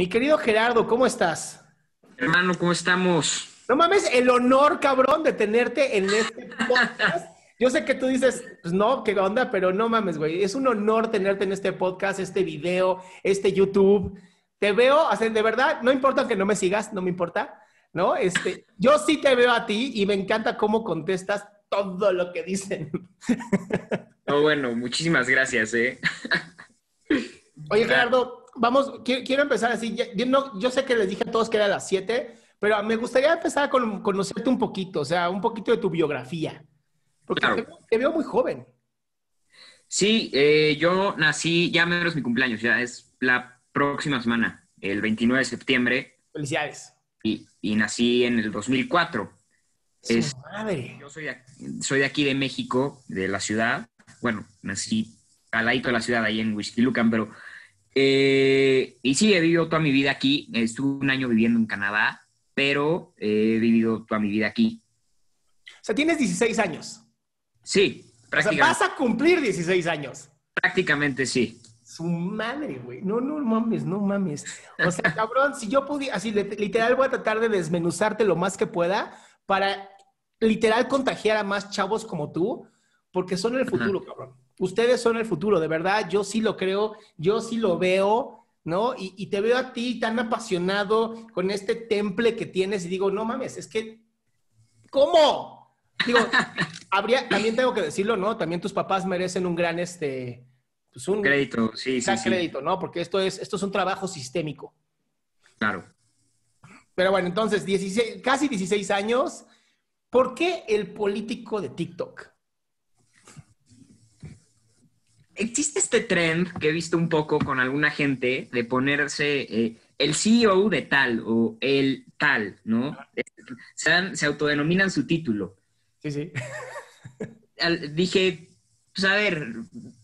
Mi querido Gerardo, ¿cómo estás? Hermano, ¿cómo estamos? No mames, el honor, cabrón, de tenerte en este podcast. Yo sé que tú dices, pues no, qué onda, pero no mames, güey. Es un honor tenerte en este podcast, este video, este YouTube. Te veo, o sea, de verdad, no importa que no me sigas, no me importa, ¿no? Yo sí te veo a ti y me encanta cómo contestas todo lo que dicen. No, bueno, muchísimas gracias, Oye, Gerardo, vamos, quiero empezar así. Yo sé que les dije a todos que era a las 7, pero me gustaría empezar con conocerte un poquito, o sea, un poquito de tu biografía. Porque claro, te veo muy joven. Sí, yo nací, ya menos mi cumpleaños, ya es la próxima semana, el 29 de septiembre. Felicidades. Y nací en el 2004. Madre. Yo soy de aquí de México, de la ciudad. Bueno, nací al ladito de la ciudad, ahí en Huixquilucan, pero... y sí, he vivido toda mi vida aquí. Estuve un año viviendo en Canadá, pero he vivido toda mi vida aquí. O sea, tienes 16 años. Sí, prácticamente. O sea, vas a cumplir 16 años. Prácticamente, sí. Su madre, güey. No mames. O sea, cabrón, si yo pudiera, así literal voy a tratar de desmenuzarte lo más que pueda para literal contagiar a más chavos como tú, porque son el futuro, cabrón. Ustedes son el futuro, de verdad. Yo sí lo creo, yo sí lo veo, ¿no? Y te veo a ti tan apasionado con este temple que tienes y digo, no mames, es que... ¿Cómo? Digo, también tengo que decirlo, ¿no? También tus papás merecen un gran, pues un crédito, sí. Crédito, ¿no? Porque esto es un trabajo sistémico. Claro. Pero bueno, entonces, casi 16 años. ¿Por qué el político de TikTok? Existe este trend que he visto un poco con alguna gente de ponerse el CEO de tal o el tal, ¿no? Se autodenominan su título. Sí. Dije, pues a ver,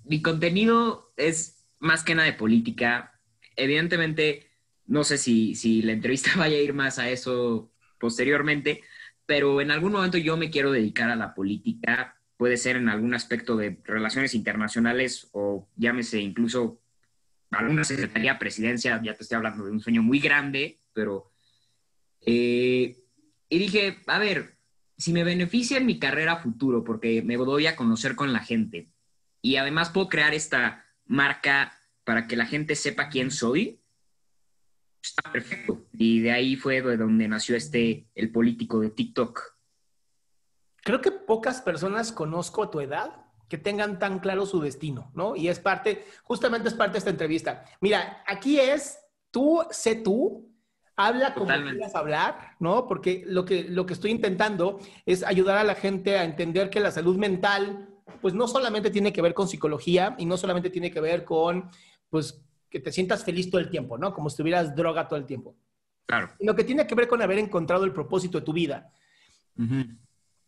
mi contenido es más que nada de política. Evidentemente, no sé si la entrevista vaya a ir más a eso posteriormente, pero en algún momento yo me quiero dedicar a la política. Puede ser en algún aspecto de relaciones internacionales o llámese incluso alguna secretaría, presidencia. Ya te estoy hablando de un sueño muy grande, pero... y dije, a ver... Si me beneficia en mi carrera futuro, porque me doy a conocer con la gente y además puedo crear esta marca para que la gente sepa quién soy, está perfecto. Y de ahí fue de donde nació el político de TikTok. Creo que pocas personas conozco a tu edad que tengan tan claro su destino, ¿no? Y justamente es parte de esta entrevista. Mira, aquí es tú, sé tú. Habla como quieras hablar, ¿no? Porque lo que estoy intentando es ayudar a la gente a entender que la salud mental, pues no solamente tiene que ver con psicología y no solamente tiene que ver con, pues, que te sientas feliz todo el tiempo, ¿no? Como si tuvieras droga todo el tiempo. Claro. Lo que tiene que ver con haber encontrado el propósito de tu vida. Uh-huh.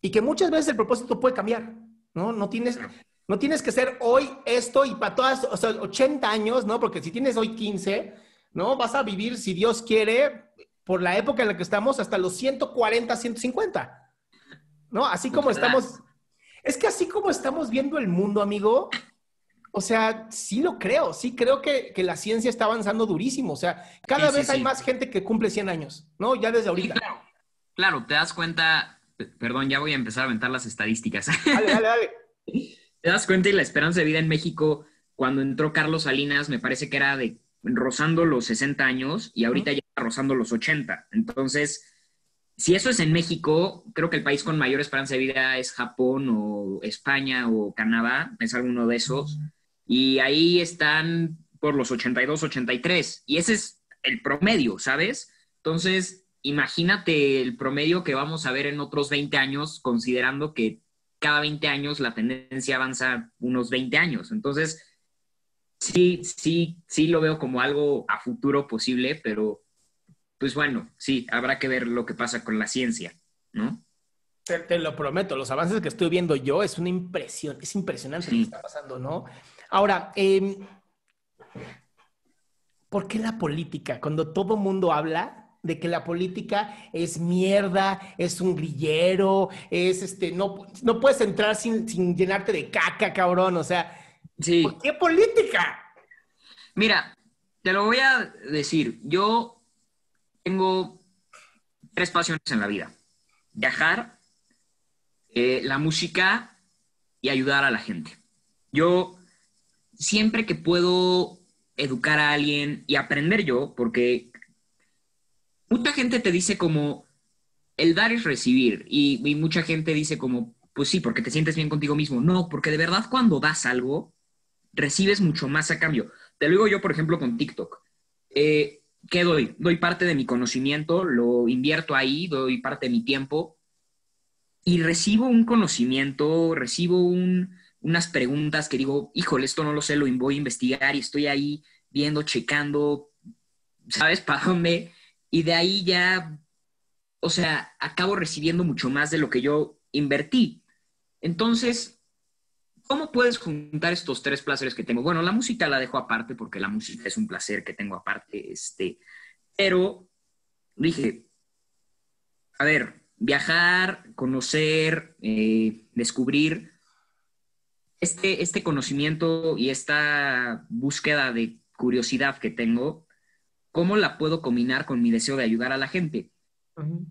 Y que muchas veces el propósito puede cambiar, ¿no? No tienes que ser hoy esto y para todas, o sea, 80 años, ¿no? Porque si tienes hoy 15... ¿no? Vas a vivir, si Dios quiere, por la época en la que estamos, hasta los 140, 150. ¿No? Así como estamos... Es que así como estamos viendo el mundo, amigo, o sea, sí lo creo. Sí creo que la ciencia está avanzando durísimo. O sea, cada vez hay más gente que cumple 100 años, ¿no? Ya desde ahorita. Sí, claro, te das cuenta... Perdón, ya voy a empezar a aventar las estadísticas. Dale. Te das cuenta y la esperanza de vida en México, cuando entró Carlos Salinas, me parece que era de... rozando los 60 años y ahorita ya está rozando los 80. Entonces, si eso es en México, creo que el país con mayor esperanza de vida es Japón o España o Canadá, es alguno de esos. Y ahí están por los 82, 83. Y ese es el promedio, ¿sabes? Entonces, imagínate el promedio que vamos a ver en otros 20 años, considerando que cada 20 años la tendencia avanza unos 20 años. Entonces... Sí lo veo como algo a futuro posible, pero pues bueno, sí, habrá que ver lo que pasa con la ciencia, ¿no? Te lo prometo, los avances que estoy viendo yo es una impresión, es impresionante lo que está pasando, ¿no? Ahora, ¿por qué la política? Cuando todo mundo habla de que la política es mierda, es un grillero, es no puedes entrar sin llenarte de caca, cabrón, o sea... Sí. ¿Por qué política? Mira, Te lo voy a decir. Yo tengo tres pasiones en la vida. Viajar, la música y ayudar a la gente. Yo siempre que puedo educar a alguien y aprender yo, porque mucha gente te dice como el dar es recibir y mucha gente dice como, pues sí, porque te sientes bien contigo mismo. No, porque de verdad cuando das algo, recibes mucho más a cambio. Te lo digo yo, por ejemplo, con TikTok. ¿Qué doy? Doy parte de mi conocimiento, lo invierto ahí, doy parte de mi tiempo y recibo un conocimiento, recibo unas preguntas que digo, híjole, esto no lo sé, lo voy a investigar y estoy ahí viendo, checando, ¿sabes para dónde? Y de ahí ya, o sea, acabo recibiendo mucho más de lo que yo invertí. Entonces, ¿cómo puedes juntar estos tres placeres que tengo? Bueno, la música la dejo aparte porque la música es un placer que tengo aparte. Pero dije, a ver, viajar, conocer, descubrir este conocimiento y esta búsqueda de curiosidad que tengo, ¿cómo la puedo combinar con mi deseo de ayudar a la gente? Uh-huh.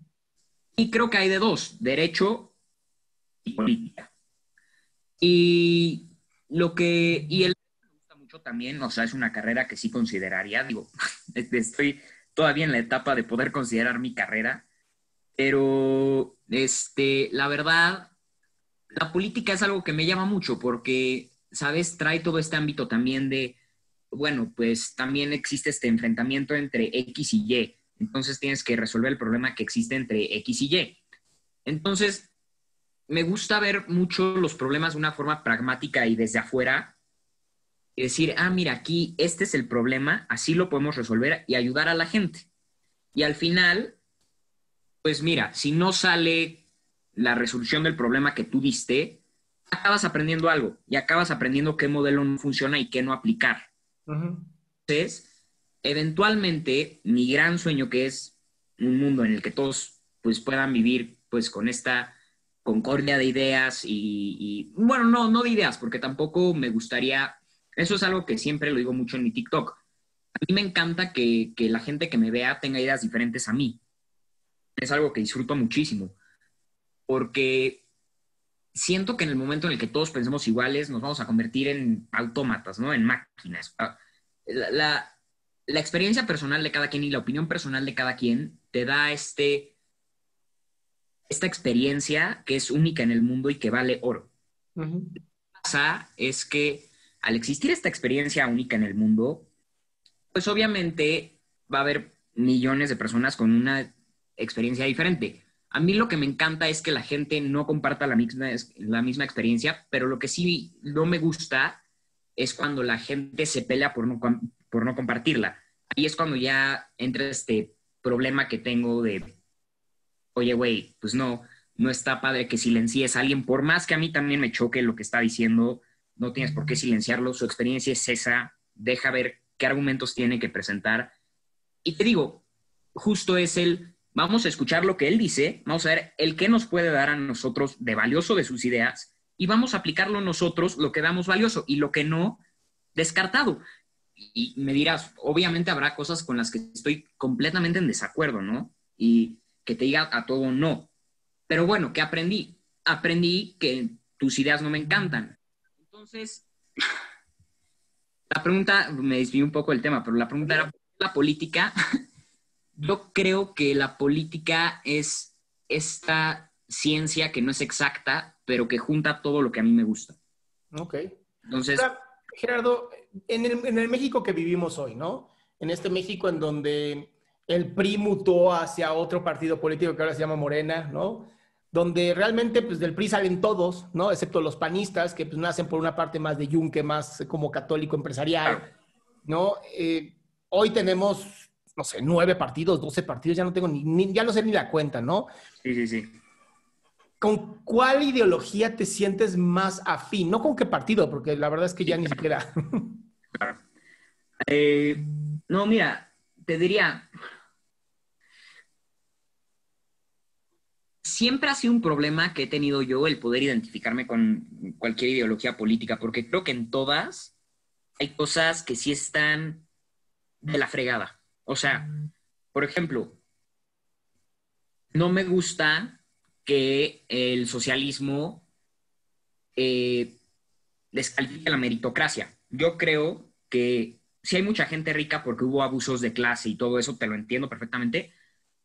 Y creo que hay de dos, derecho y política. Y el me gusta mucho también, o sea, es una carrera que sí consideraría, digo, estoy todavía en la etapa de poder considerar mi carrera, pero la verdad, la política es algo que me llama mucho porque, ¿sabes? Trae todo este ámbito también de, bueno, pues también existe este enfrentamiento entre X y Y, entonces tienes que resolver el problema que existe entre X y Y. Entonces, me gusta ver mucho los problemas de una forma pragmática y desde afuera y decir, ah, mira, aquí este es el problema, así lo podemos resolver y ayudar a la gente. Y al final, pues mira, si no sale la resolución del problema que tú diste, acabas aprendiendo algo y acabas aprendiendo qué modelo no funciona y qué no aplicar. Uh-huh. Entonces, eventualmente, mi gran sueño que es un mundo en el que todos pues, puedan vivir pues, con esta concordia de ideas y bueno, no de ideas, porque tampoco me gustaría, eso es algo que siempre lo digo mucho en mi TikTok. A mí me encanta que la gente que me vea tenga ideas diferentes a mí. Es algo que disfruto muchísimo, porque siento que en el momento en el que todos pensemos iguales, nos vamos a convertir en autómatas, ¿no? En máquinas. La experiencia personal de cada quien y la opinión personal de cada quien te da esta experiencia que es única en el mundo y que vale oro. Uh-huh. Lo que pasa es que al existir esta experiencia única en el mundo, pues obviamente va a haber millones de personas con una experiencia diferente. A mí lo que me encanta es que la gente no comparta la misma experiencia, pero lo que sí no me gusta es cuando la gente se pelea por no compartirla. Ahí es cuando ya entra este problema que tengo de oye, güey, pues no está padre que silencies a alguien. Por más que a mí también me choque lo que está diciendo, no tienes por qué silenciarlo. Su experiencia es esa. Deja ver qué argumentos tiene que presentar. Y te digo, justo es vamos a escuchar lo que él dice, vamos a ver el qué nos puede dar a nosotros de valioso de sus ideas y vamos a aplicarlo nosotros lo que damos valioso y lo que no, descartado. Y me dirás, obviamente habrá cosas con las que estoy completamente en desacuerdo, ¿no? Y que te diga a todo no. Pero bueno, ¿qué aprendí? Aprendí que tus ideas no me encantan. Entonces, la pregunta, me desvió un poco el tema, pero la pregunta era, ¿la política? Yo creo que la política es esta ciencia que no es exacta, pero que junta todo lo que a mí me gusta. Ok. Entonces, Gerardo, en el México que vivimos hoy, ¿no? En este México en donde el PRI mutó hacia otro partido político que ahora se llama Morena, ¿no? Donde realmente, pues, del PRI salen todos, ¿no? Excepto los panistas, que pues nacen por una parte más de Yunque, más como católico empresarial, ¿no? Hoy tenemos, no sé, 9 partidos, 12 partidos, ya no tengo ya no sé ni la cuenta, ¿no? Sí, sí, sí. ¿Con cuál ideología te sientes más afín? No con qué partido, porque la verdad es que ya sí, ni siquiera... Claro. No, mira, te diría... Siempre ha sido un problema que he tenido yo el poder identificarme con cualquier ideología política, porque creo que en todas hay cosas que sí están de la fregada. O sea, por ejemplo, no me gusta que el socialismo descalifique la meritocracia. Yo creo que sí hay mucha gente rica porque hubo abusos de clase y todo eso, te lo entiendo perfectamente,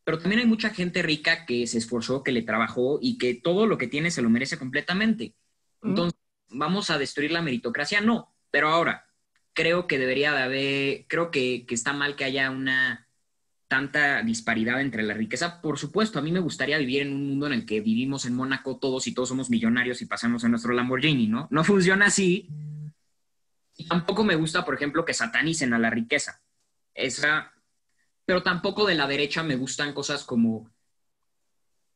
pero también hay mucha gente rica que se esforzó, que le trabajó y que todo lo que tiene se lo merece completamente. Entonces, ¿vamos a destruir la meritocracia? No, pero ahora, creo que debería de haber, creo que está mal que haya una tanta disparidad entre la riqueza. Por supuesto, a mí me gustaría vivir en un mundo en el que vivimos en Mónaco todos y todos somos millonarios y pasamos en nuestro Lamborghini, ¿no? No funciona así. Y tampoco me gusta, por ejemplo, que satanicen a la riqueza. Esa... Pero tampoco de la derecha me gustan cosas como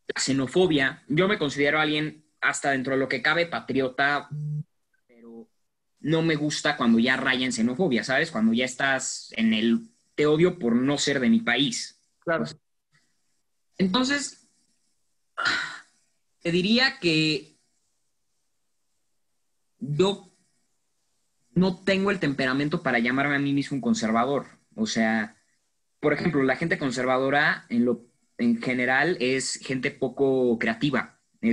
la xenofobia. Yo me considero alguien, hasta dentro de lo que cabe, patriota, pero no me gusta cuando ya raya en xenofobia, ¿sabes? Cuando ya estás en el te odio por no ser de mi país. Claro. Entonces, te diría que yo no tengo el temperamento para llamarme a mí mismo un conservador. O sea... Por ejemplo, la gente conservadora en general es gente poco creativa, y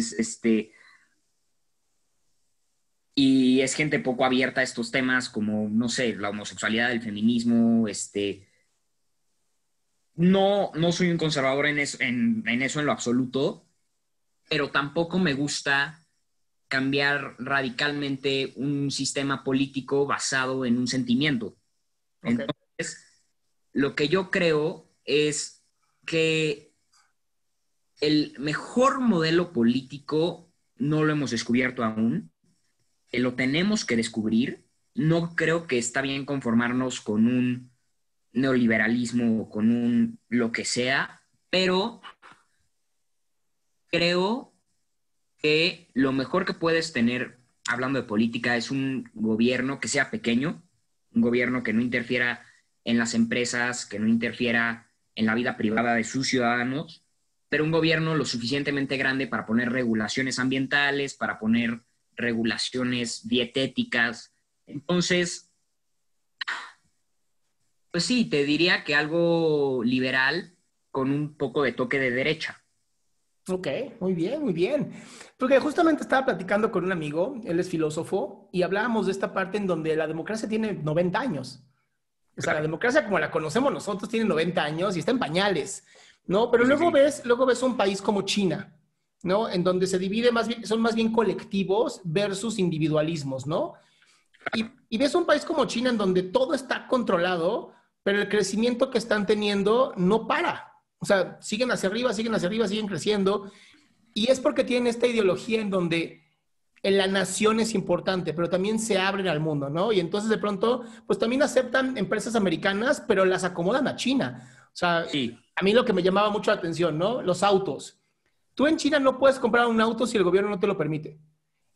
es gente poco abierta a estos temas como, no sé, la homosexualidad, el feminismo, No soy un conservador en eso en lo absoluto, pero tampoco me gusta cambiar radicalmente un sistema político basado en un sentimiento. Okay. Entonces... Lo que yo creo es que el mejor modelo político no lo hemos descubierto aún, lo tenemos que descubrir. No creo que está bien conformarnos con un neoliberalismo o con un lo que sea, pero creo que lo mejor que puedes tener, hablando de política, es un gobierno que sea pequeño, un gobierno que no interfiera en las empresas, que no interfiera en la vida privada de sus ciudadanos, pero un gobierno lo suficientemente grande para poner regulaciones ambientales, para poner regulaciones dietéticas. Entonces, pues sí, te diría que algo liberal con un poco de toque de derecha. Ok, muy bien, muy bien. Porque justamente estaba platicando con un amigo, él es filósofo, y hablábamos de esta parte en donde la democracia tiene 90 años. O sea, la democracia como la conocemos nosotros tiene 90 años y está en pañales, ¿no? Pero luego ves un país como China, ¿no? En donde se divide más bien, son más bien colectivos versus individualismos, ¿no? Y ves un país como China en donde todo está controlado, pero el crecimiento que están teniendo no para. O sea, siguen hacia arriba, siguen creciendo. Y es porque tienen esta ideología en donde... la nación es importante, pero también se abren al mundo, ¿no? Y entonces de pronto, pues también aceptan empresas americanas, pero las acomodan a China. O sea, sí. A mí lo que me llamaba mucho la atención, ¿no? Los autos. Tú en China no puedes comprar un auto si el gobierno no te lo permite.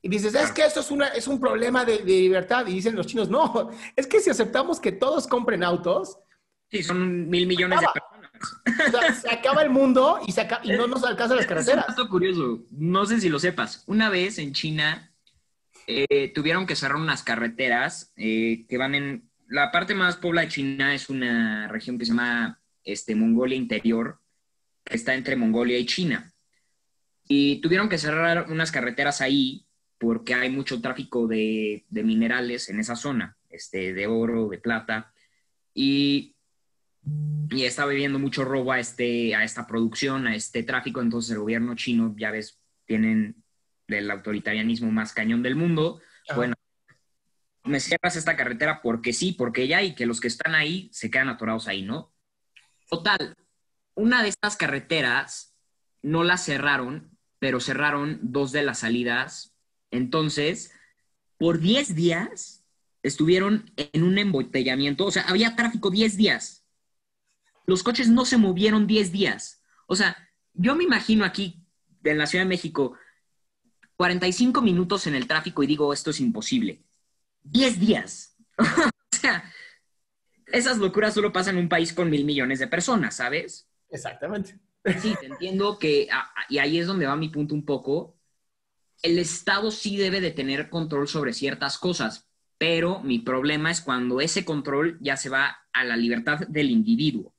Y dices, es que esto es un problema de libertad. Y dicen los chinos, no, es que si aceptamos que todos compren autos... Sí, son 1,000 millones de personas. O sea, se acaba el mundo y no nos alcanzan las carreteras. Es un dato curioso, no sé si lo sepas. Una vez en China tuvieron que cerrar unas carreteras que van en... La parte más poblada de China es una región que se llama Mongolia Interior, que está entre Mongolia y China. Y tuvieron que cerrar unas carreteras ahí porque hay mucho tráfico de minerales en esa zona, de oro, de plata. Y está viviendo mucho robo a esta producción, a este tráfico. Entonces el gobierno chino, ya ves, tienen el autoritarianismo más cañón del mundo. Ajá. Bueno, me cierras esta carretera porque sí, porque ya, y que los que están ahí se quedan atorados ahí, ¿no? Total, una de estas carreteras no la cerraron, pero cerraron 2 de las salidas. Entonces, por 10 días estuvieron en un embotellamiento. O sea, había tráfico 10 días. Los coches no se movieron 10 días. O sea, yo me imagino aquí, en la Ciudad de México, 45 minutos en el tráfico y digo, esto es imposible. 10 días. O sea, esas locuras solo pasan en un país con 1,000 millones de personas, ¿sabes? Exactamente. Sí, te entiendo que, y ahí es donde va mi punto un poco, el Estado sí debe de tener control sobre ciertas cosas, pero mi problema es cuando ese control ya se va a la libertad del individuo.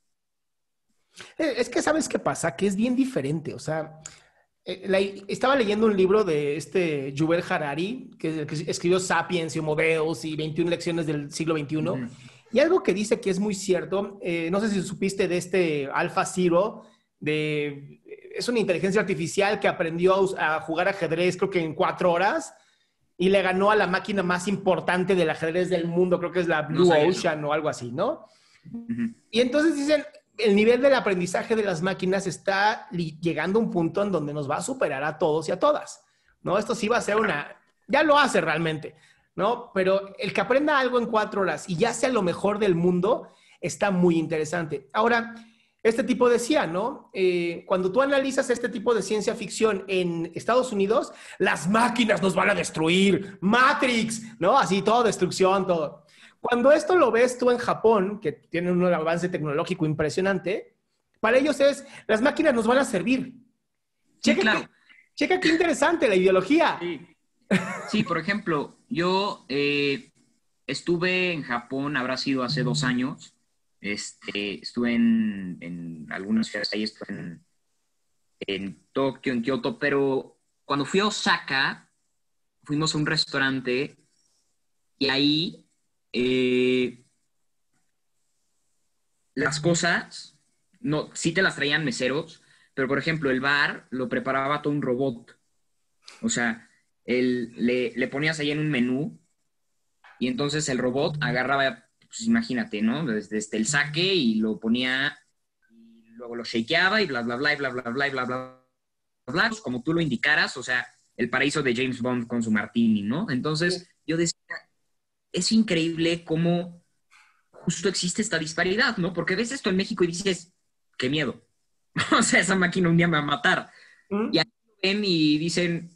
Es que ¿sabes qué pasa? Que es bien diferente, o sea... estaba leyendo un libro de este Yuval Harari, que escribió Sapiens y Homo Deus y 21 lecciones del siglo XXI. Y algo que dice que es muy cierto, no sé si supiste de este Alpha Zero, es una inteligencia artificial que aprendió a jugar ajedrez creo que en 4 horas y le ganó a la máquina más importante del ajedrez del mundo, creo que es la Blue Ocean o algo así, ¿no? Y entonces dicen... El nivel del aprendizaje de las máquinas está llegando a un punto en donde nos va a superar a todos y a todas, ¿no? Esto sí va a ser una... Ya lo hace realmente, ¿no? Pero el que aprenda algo en 4 horas y ya sea lo mejor del mundo, está muy interesante. Ahora, este tipo decía, ¿no? Cuando tú analizas este tipo de ciencia ficción en Estados Unidos, las máquinas nos van a destruir. Matrix, ¿no? Así, todo destrucción, todo. Cuando esto lo ves tú en Japón, que tienen un avance tecnológico impresionante, para ellos es, las máquinas nos van a servir. Checa, sí, claro. Checa qué interesante la ideología. Sí, sí, por ejemplo, yo estuve en Japón, habrá sido hace 2 años, estuve en algunas ciudades ahí, estuve en Tokio, en Kioto, pero cuando fui a Osaka, fuimos a un restaurante y ahí... las cosas no, sí te las traían meseros, pero por ejemplo el bar lo preparaba todo un robot. O sea, le ponías ahí en un menú y entonces el robot agarraba, pues imagínate, ¿no? Desde el sake y lo ponía y luego lo shakeaba y bla bla bla y bla bla bla y bla bla bla, pues como tú lo indicaras, o sea, el paraíso de James Bond con su martini, ¿no? Entonces yo decía, es increíble cómo justo existe esta disparidad, ¿no? Porque ves esto en México y dices, qué miedo. O sea, esa máquina un día me va a matar. Y ahí lo ven y dicen,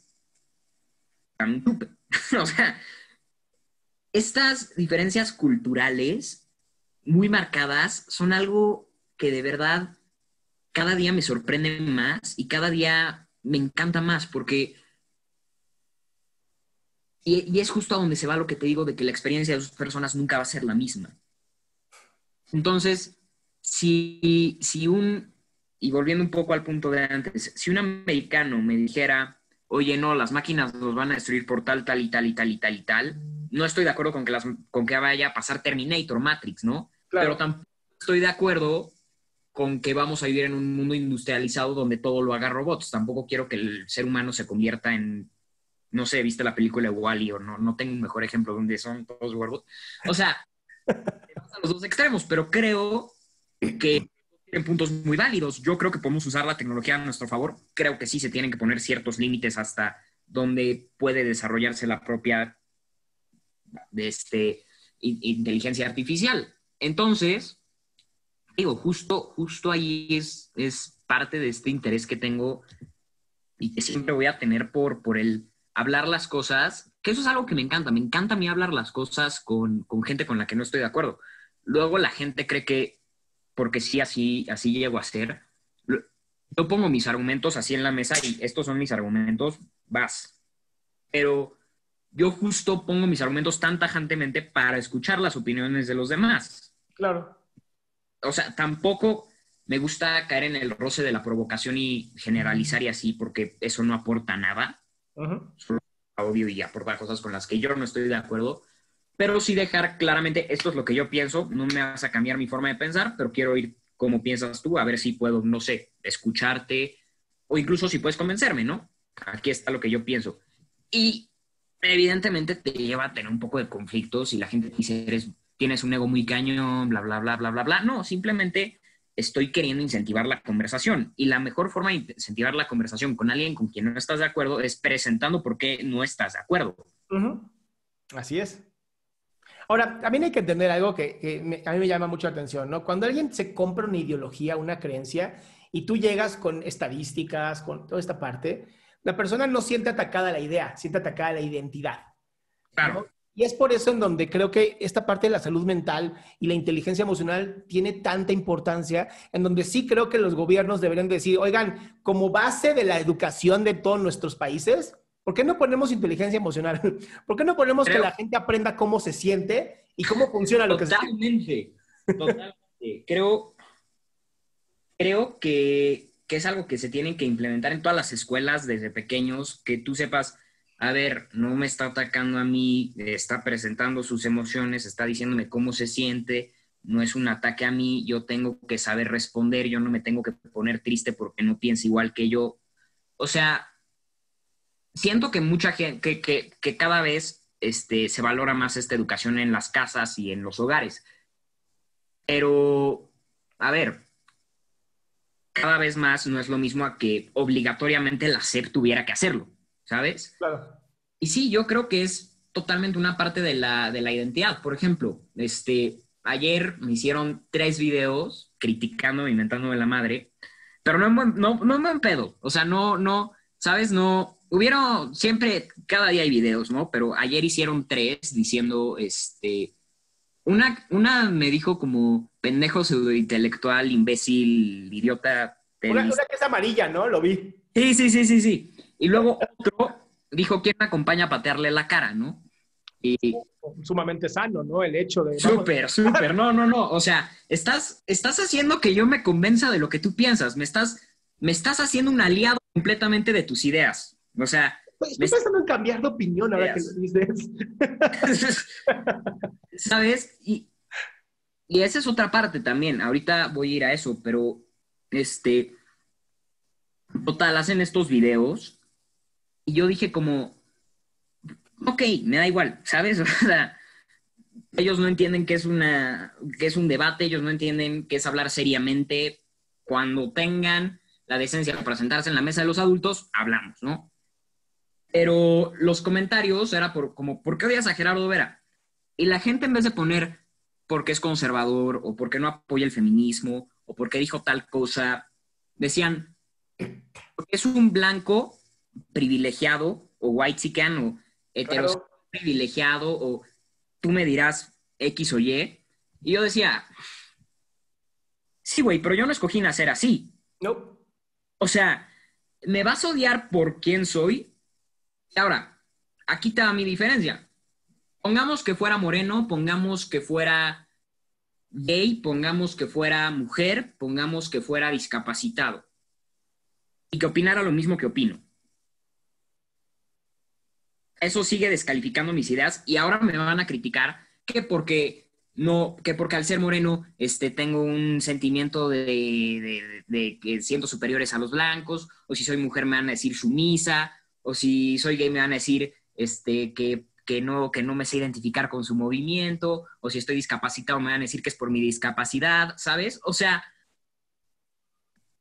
tan tupe. O sea, estas diferencias culturales muy marcadas son algo que de verdad cada día me sorprende más y cada día me encanta más porque... Y es justo a donde se va lo que te digo de que la experiencia de esas personas nunca va a ser la misma. Entonces, y volviendo un poco al punto de antes, si un americano me dijera, oye, no, las máquinas nos van a destruir por tal, tal y tal y tal y tal y tal, no estoy de acuerdo con que vaya a pasar Terminator, Matrix, ¿no? Claro. Pero tampoco estoy de acuerdo con que vamos a vivir en un mundo industrializado donde todo lo haga robots. Tampoco quiero que el ser humano se convierta en... No sé, ¿viste la película de Wall-E? O no tengo un mejor ejemplo donde son todos robots. O sea, a los dos extremos, pero creo que tienen puntos muy válidos. Yo creo que podemos usar la tecnología a nuestro favor. Creo que sí se tienen que poner ciertos límites hasta donde puede desarrollarse la propia inteligencia artificial. Entonces, digo, justo ahí es parte de este interés que tengo y que siempre voy a tener por el... hablar las cosas, que eso es algo que me encanta a mí hablar las cosas con gente con la que no estoy de acuerdo. Luego la gente cree que, porque sí, así llego a ser, yo pongo mis argumentos así en la mesa y estos son mis argumentos, vas. Pero yo justo pongo mis argumentos tan tajantemente para escuchar las opiniones de los demás. Claro. O sea, tampoco me gusta caer en el roce de la provocación y generalizar y así, porque eso no aporta nada. Solo obvio y aportar cosas con las que yo no estoy de acuerdo, pero sí dejar claramente, esto es lo que yo pienso, no me vas a cambiar mi forma de pensar, pero quiero oír cómo piensas tú, a ver si puedo, no sé, escucharte, o incluso si puedes convencerme, ¿no? Aquí está lo que yo pienso. Y evidentemente te lleva a tener un poco de conflictos y la gente dice, tienes un ego muy cañón, bla, bla, bla, bla, bla, bla. No, simplemente estoy queriendo incentivar la conversación. Y la mejor forma de incentivar la conversación con alguien con quien no estás de acuerdo es presentando por qué no estás de acuerdo. Así es. Ahora, también hay que entender algo que a mí me llama mucho la atención, ¿no? Cuando alguien se compra una ideología, una creencia, y tú llegas con estadísticas, con toda esta parte, la persona no siente atacada la idea, siente atacada la identidad. Claro. ¿No? Y es por eso en donde creo que esta parte de la salud mental y la inteligencia emocional tiene tanta importancia, en donde sí creo que los gobiernos deberían decir, oigan, como base de la educación de todos nuestros países, ¿Por qué no ponemos inteligencia emocional? ¿Por qué no ponemos que la gente aprenda cómo se siente y cómo funciona lo que se siente? Totalmente. Creo que es algo que se tiene que implementar en todas las escuelas desde pequeños, que tú sepas, a ver, no me está atacando a mí, está presentando sus emociones, está diciéndome cómo se siente, no es un ataque a mí, yo tengo que saber responder, yo no me tengo que poner triste porque no piensa igual que yo. O sea, siento que mucha gente, que cada vez se valora más esta educación en las casas y en los hogares. Pero, a ver, cada vez más no es lo mismo a que obligatoriamente la SEP tuviera que hacerlo, ¿sabes? Claro. Y sí, yo creo que es totalmente una parte de la identidad. Por ejemplo, ayer me hicieron 3 videos criticando, inventándome la madre, pero no en buen pedo. O sea, no, ¿sabes? No, hubieron siempre, cada día hay videos, ¿no? Pero ayer hicieron 3 diciendo, Una me dijo como pendejo, pseudointelectual, imbécil, idiota. Una que es amarilla, ¿no? Lo vi. Sí. Y luego otro dijo, ¿quién me acompaña a patearle la cara, no? Y sumamente sano, ¿no? El hecho de... Súper. No. O sea, estás haciendo que yo me convenza de lo que tú piensas. Me estás haciendo un aliado completamente de tus ideas. O sea... Estoy pensando en cambiar de opinión ahora que lo dices. ¿Sabes? Y esa es otra parte también. Ahorita voy a ir a eso, pero total, hacen estos videos y yo dije como, ok, me da igual, ¿sabes? O sea, ellos no entienden que es un debate, ellos no entienden que es hablar seriamente. Cuando tengan la decencia para sentarse en la mesa de los adultos, hablamos, ¿no? Pero los comentarios era ¿por qué odias a Gerardo Vera? Y la gente, en vez de poner porque es conservador o porque no apoya el feminismo o porque dijo tal cosa, decían porque es un blanco privilegiado o whitezican o heterosexual privilegiado o tú me dirás X o Y. Y yo decía, sí, güey, pero yo no escogí nacer así. No. O sea, ¿me vas a odiar por quién soy? Ahora, aquí está mi diferencia. Pongamos que fuera moreno, pongamos que fuera gay, pongamos que fuera mujer, pongamos que fuera discapacitado. Y que opinara lo mismo que opino. Eso sigue descalificando mis ideas y ahora me van a criticar que porque al ser moreno tengo un sentimiento de que siento superiores a los blancos, o si soy mujer me van a decir sumisa. O si soy gay me van a decir que no me sé identificar con su movimiento. O si estoy discapacitado me van a decir que es por mi discapacidad, ¿sabes? O sea,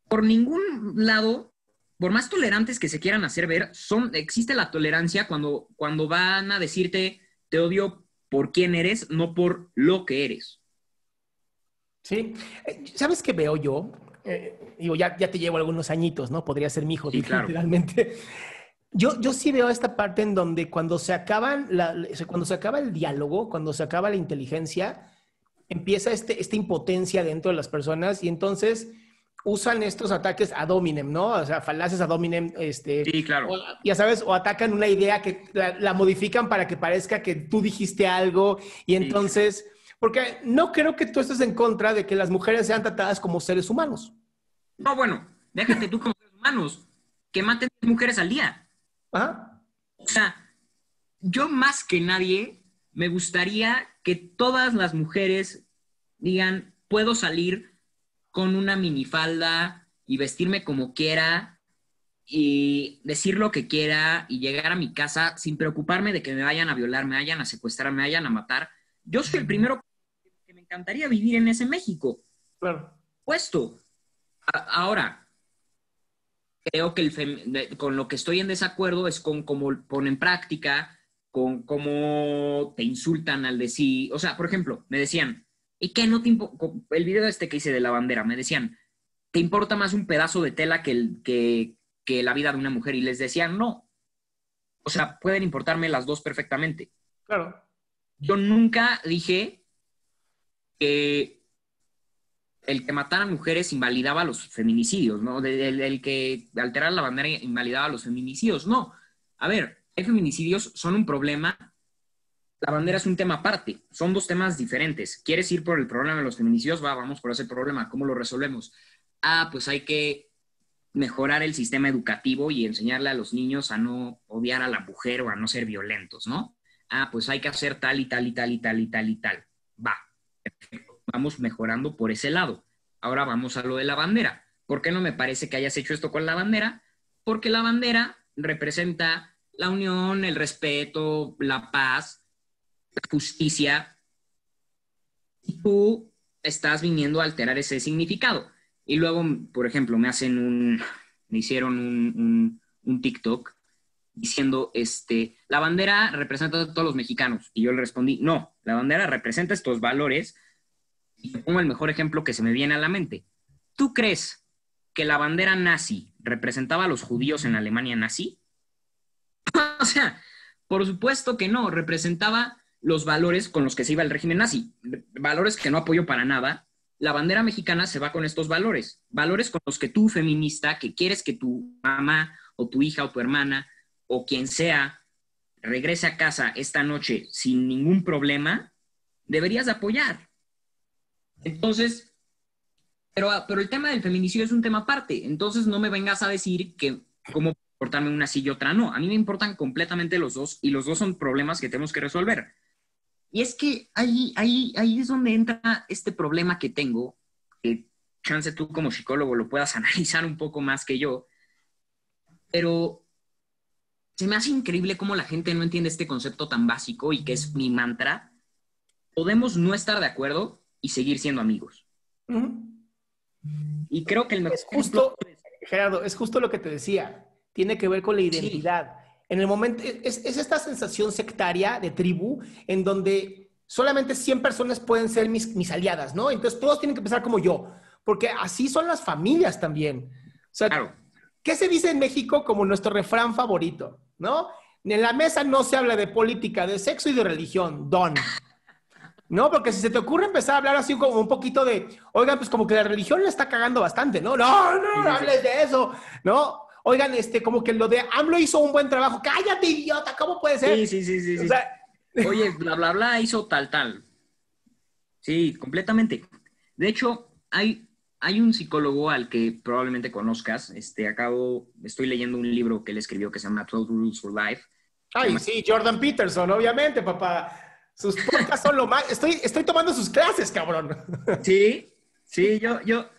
por ningún lado, por más tolerantes que se quieran hacer ver, existe la tolerancia cuando van a decirte te odio por quién eres, no por lo que eres. Sí. ¿Sabes qué veo yo? Digo, ya te llevo algunos añitos, ¿no? Podría ser mi hijo, sí, claro. Literalmente. Yo sí veo esta parte en donde cuando se acaba el diálogo, cuando se acaba la inteligencia, empieza esta impotencia dentro de las personas y entonces usan estos ataques ad hominem, ¿no? O sea, falaces ad hominem. Sí, claro. O, ya sabes, o atacan una idea que la modifican para que parezca que tú dijiste algo y entonces... Sí. Porque no creo que tú estés en contra de que las mujeres sean tratadas como seres humanos. No, bueno, déjate tú como seres humanos. Que maten mujeres al día. ¿Ah? O sea, yo más que nadie me gustaría que todas las mujeres digan, puedo salir con una minifalda y vestirme como quiera y decir lo que quiera y llegar a mi casa sin preocuparme de que me vayan a violar, me vayan a secuestrar, me vayan a matar. Yo soy el primero que me encantaría vivir en ese México. Claro. Puesto. Ahora... Creo que con lo que estoy en desacuerdo es con cómo ponen práctica, con cómo te insultan al decir... O sea, por ejemplo, me decían... ¿Y qué no te importa? El video que hice de la bandera, me decían... ¿Te importa más un pedazo de tela que la vida de una mujer? Y les decían, no. O sea, pueden importarme las dos perfectamente. Claro. Yo nunca dije que... El que matara mujeres invalidaba los feminicidios, ¿no? El que alterara la bandera invalidaba los feminicidios, no. A ver, hay feminicidios, son un problema. La bandera es un tema aparte. Son dos temas diferentes. ¿Quieres ir por el problema de los feminicidios? Vamos por ese problema. ¿Cómo lo resolvemos? Ah, pues hay que mejorar el sistema educativo y enseñarle a los niños a no odiar a la mujer o a no ser violentos, ¿no? Ah, pues hay que hacer tal y tal y tal y tal y tal y tal. Va, perfecto. Vamos mejorando por ese lado. Ahora vamos a lo de la bandera. ¿Por qué no me parece que hayas hecho esto con la bandera? Porque la bandera representa la unión, el respeto, la paz, la justicia. Y tú estás viniendo a alterar ese significado. Y luego, por ejemplo, me hicieron un TikTok diciendo, la bandera representa a todos los mexicanos. Y yo le respondí, no, la bandera representa estos valores. Y te pongo el mejor ejemplo que se me viene a la mente. ¿Tú crees que la bandera nazi representaba a los judíos en la Alemania nazi? O sea, por supuesto que no. Representaba los valores con los que se iba el régimen nazi. Valores que no apoyo para nada. La bandera mexicana se va con estos valores. Valores con los que tú, feminista, que quieres que tu mamá o tu hija o tu hermana o quien sea regrese a casa esta noche sin ningún problema, deberías de apoyar. Entonces, pero el tema del feminicidio es un tema aparte. Entonces no me vengas a decir que cómo portarme una sí y otra no. A mí me importan completamente los dos y los dos son problemas que tenemos que resolver. Y es que ahí es donde entra este problema que tengo, que chance tú como psicólogo lo puedas analizar un poco más que yo, pero se me hace increíble cómo la gente no entiende este concepto tan básico y que es mi mantra. Podemos no estar de acuerdo y seguir siendo amigos. Uh-huh. Y creo que el mejor ejemplo... Gerardo, es justo lo que te decía. Tiene que ver con la identidad. Sí. En el momento, es esta sensación sectaria de tribu en donde solamente 100 personas pueden ser mis aliadas, ¿no? Entonces todos tienen que pensar como yo, porque así son las familias también. O sea, claro. ¿Qué se dice en México como nuestro refrán favorito, no? En la mesa no se habla de política, de sexo y de religión, don. No, porque si se te ocurre empezar a hablar así como un poquito de, oigan, pues como que la religión la está cagando bastante, ¿no? No hables de eso, ¿no? Oigan, como que lo de AMLO hizo un buen trabajo. ¡Cállate, idiota! ¿Cómo puede ser? Sí. O sea... Oye, bla, bla, bla, hizo tal. Sí, completamente. De hecho, hay un psicólogo al que probablemente conozcas. Estoy leyendo un libro que él escribió que se llama 12 Rules for Life. Ay, sí, Jordan Peterson, obviamente, papá. Sus podcasts son lo más... Estoy tomando sus clases, cabrón. Sí, Yo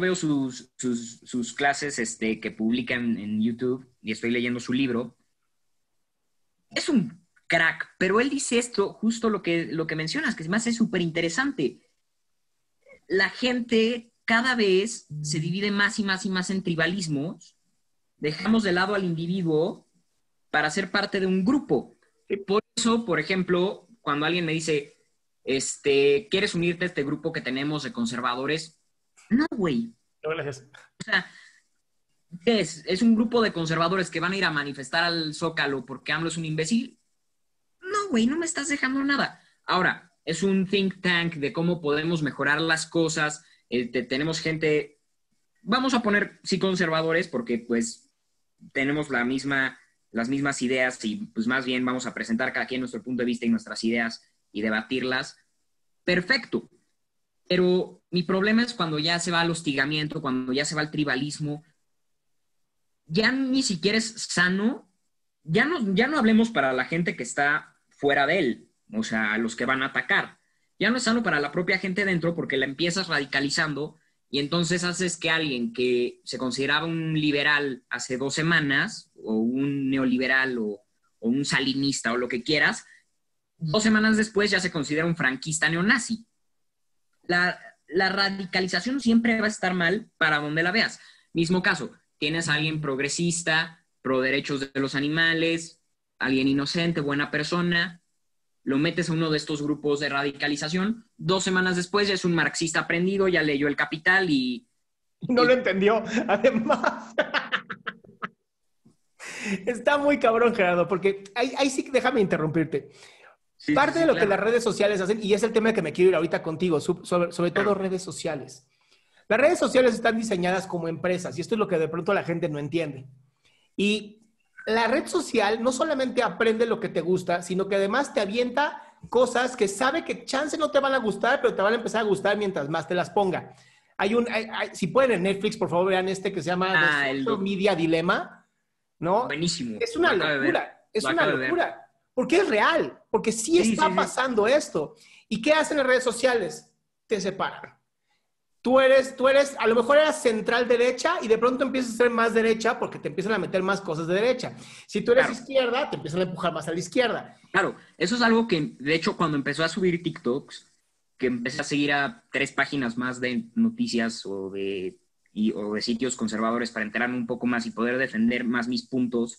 veo sus clases que publican en YouTube y estoy leyendo su libro. Es un crack, pero él dice esto, justo lo que mencionas, que además es súper interesante. La gente cada vez se divide más y más y más en tribalismos. Dejamos de lado al individuo para ser parte de un grupo. Por eso, por ejemplo, cuando alguien me dice... ¿quieres unirte a este grupo que tenemos de conservadores? No, güey. No, gracias. O sea, ¿qué es? ¿Es un grupo de conservadores que van a ir a manifestar al Zócalo porque AMLO es un imbécil? No, güey, no me estás dejando nada. Ahora, es un think tank de cómo podemos mejorar las cosas. Tenemos gente... Vamos a poner, sí, conservadores porque, pues, tenemos las mismas ideas y, pues, más bien vamos a presentar cada quien nuestro punto de vista y nuestras ideas y debatirlas, perfecto. Pero mi problema es cuando ya se va al hostigamiento, cuando ya se va al tribalismo, ya ni siquiera es sano, ya no hablemos para la gente que está fuera de él, o sea, los que van a atacar. Ya no es sano para la propia gente dentro porque la empiezas radicalizando y entonces haces que alguien que se consideraba un liberal hace 2 semanas, o un neoliberal, o un salinista, o lo que quieras, 2 semanas después ya se considera un franquista neonazi. La radicalización siempre va a estar mal para donde la veas. Mismo caso, tienes a alguien progresista, pro derechos de los animales, alguien inocente, buena persona, lo metes a uno de estos grupos de radicalización, 2 semanas después ya es un marxista aprendido, ya leyó El Capital y... No lo entendió, además... Está muy cabrón, Gerardo, porque ahí sí, déjame interrumpirte. Parte de lo claro que las redes sociales hacen, y es el tema que me quiero ir ahorita contigo, sobre todo redes sociales. Las redes sociales están diseñadas como empresas, y esto es lo que de pronto la gente no entiende. Y la red social no solamente aprende lo que te gusta, sino que además te avienta cosas que sabe que chance no te van a gustar, pero te van a empezar a gustar mientras más te las ponga. Si pueden en Netflix, por favor, vean este que se llama The Social Media Dilemma, ¿no? Buenísimo. Es una locura, es una locura. Porque es real, porque sí está pasando esto. ¿Y qué hacen las redes sociales? Te separan. Tú eres, a lo mejor eras central derecha y de pronto empiezas a ser más derecha porque te empiezan a meter más cosas de derecha. Si tú eres izquierda, te empiezan a empujar más a la izquierda. Claro, eso es algo que, de hecho, cuando empezó a subir TikToks, que empecé a seguir a 3 páginas más de noticias o de sitios conservadores para enterarme un poco más y poder defender más mis puntos,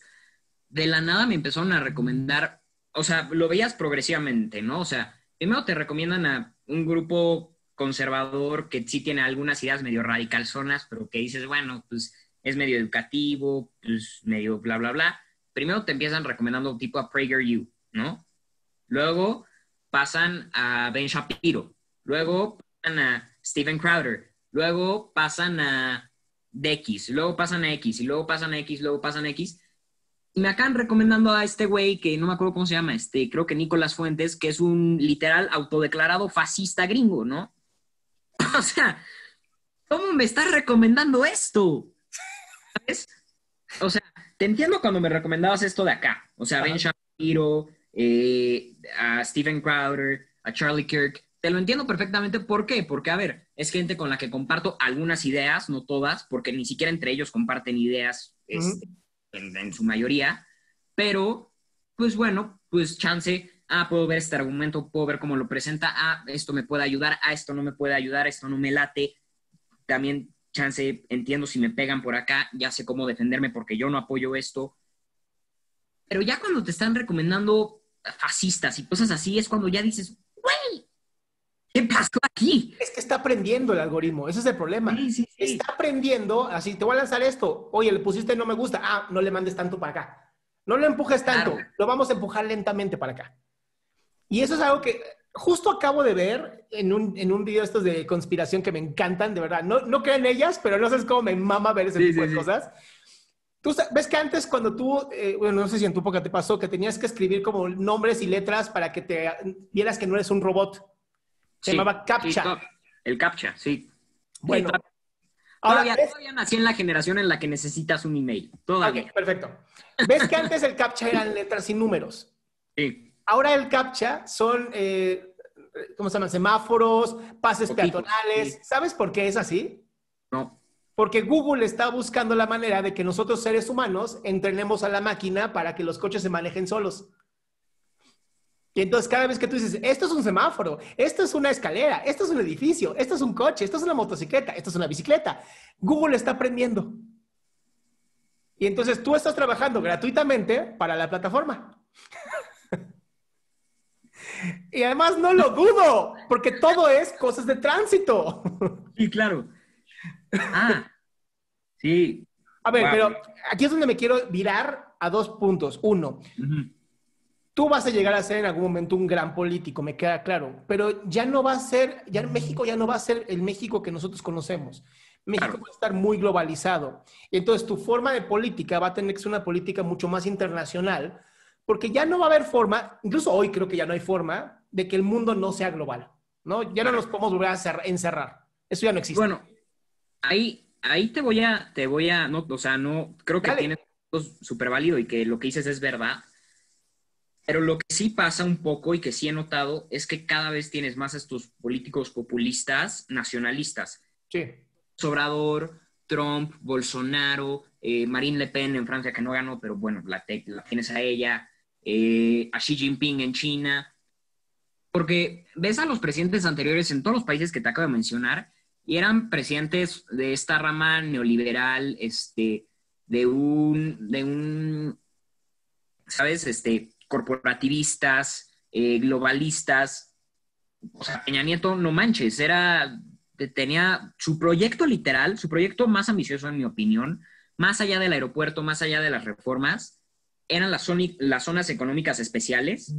de la nada me empezaron a recomendar, o sea, lo veías progresivamente, ¿no? O sea, primero te recomiendan a un grupo conservador que sí tiene algunas ideas medio radicalzonas, pero que dices, bueno, pues es medio educativo, pues medio bla, bla, bla. Primero te empiezan recomendando tipo a PragerU, ¿no? Luego pasan a Ben Shapiro. Luego pasan a Stephen Crowder. Luego pasan a X. Luego pasan a X. Y luego pasan a X. Luego pasan a X. Y me acaban recomendando a este güey que no me acuerdo cómo se llama, creo que Nicolás Fuentes, que es un literal autodeclarado fascista gringo, ¿no? O sea, ¿cómo me estás recomendando esto? ¿Sabes? O sea, te entiendo cuando me recomendabas esto de acá. O sea, Ben Shapiro, a Stephen Crowder, a Charlie Kirk. Te lo entiendo perfectamente. ¿Por qué? Porque, a ver, es gente con la que comparto algunas ideas, no todas, porque ni siquiera entre ellos comparten ideas en su mayoría. Pero, pues bueno, pues chance... puedo ver este argumento, puedo ver cómo lo presenta, esto me puede ayudar, esto no me puede ayudar, esto no me late. También, chance, entiendo si me pegan por acá, ya sé cómo defenderme porque yo no apoyo esto. Pero ya cuando te están recomendando fascistas y cosas así, es cuando ya dices, güey, ¿qué pasó aquí? Es que está aprendiendo el algoritmo, ese es el problema. Sí. Está aprendiendo, así, te voy a lanzar esto, oye, le pusiste no me gusta, no le mandes tanto para acá. No lo empujes tanto, claro. Lo vamos a empujar lentamente para acá. Y eso es algo que justo acabo de ver en un video estos de conspiración que me encantan, de verdad. No creo en ellas, pero no sabes cómo me mama ver ese tipo de cosas. Tú ves que antes cuando tú, bueno, no sé si en tu época te pasó, que tenías que escribir como nombres y letras para que te vieras que no eres un robot. Se llamaba CAPTCHA. El CAPTCHA, sí. Bueno. Ahora, todavía nací en la generación en la que necesitas un email. Todavía. Okay, perfecto. ¿Ves que antes el CAPTCHA eran letras y números? Sí. Ahora el CAPTCHA son, ¿cómo se llaman? Semáforos, pases peatonales. Sí. ¿Sabes por qué es así? No. Porque Google está buscando la manera de que nosotros seres humanos entrenemos a la máquina para que los coches se manejen solos. Y entonces cada vez que tú dices, esto es un semáforo, esto es una escalera, esto es un edificio, esto es un coche, esto es una motocicleta, esto es una bicicleta, Google está aprendiendo. Y entonces tú estás trabajando gratuitamente para la plataforma. Y además no lo dudo, porque todo es cosas de tránsito. Sí, claro. Sí. A ver, pero aquí es donde me quiero virar a 2 puntos. 1, tú vas a llegar a ser en algún momento un gran político, me queda claro, pero ya no va a ser, ya México ya no va a ser el México que nosotros conocemos. México va a estar muy globalizado. Y entonces tu forma de política va a tener que ser una política mucho más internacional, porque ya no va a haber forma, incluso hoy creo que ya no hay forma, de que el mundo no sea global, ¿no? Ya no nos podemos volver a encerrar. Eso ya no existe. Bueno, ahí te voy a, no, o sea, no, creo que tienes súper válido y que lo que dices es verdad, pero lo que sí pasa un poco y que sí he notado es que cada vez tienes más estos políticos populistas, nacionalistas. Sí. Obrador, Trump, Bolsonaro, Marine Le Pen en Francia, que no ganó, pero bueno, la tienes a ella. A Xi Jinping en China, porque ves a los presidentes anteriores en todos los países que te acabo de mencionar y eran presidentes de esta rama neoliberal, ¿sabes? Corporativistas, globalistas. O sea, Peña Nieto, no manches, tenía su proyecto literal, su proyecto más ambicioso en mi opinión, más allá del aeropuerto, más allá de las reformas, eran las zonas económicas especiales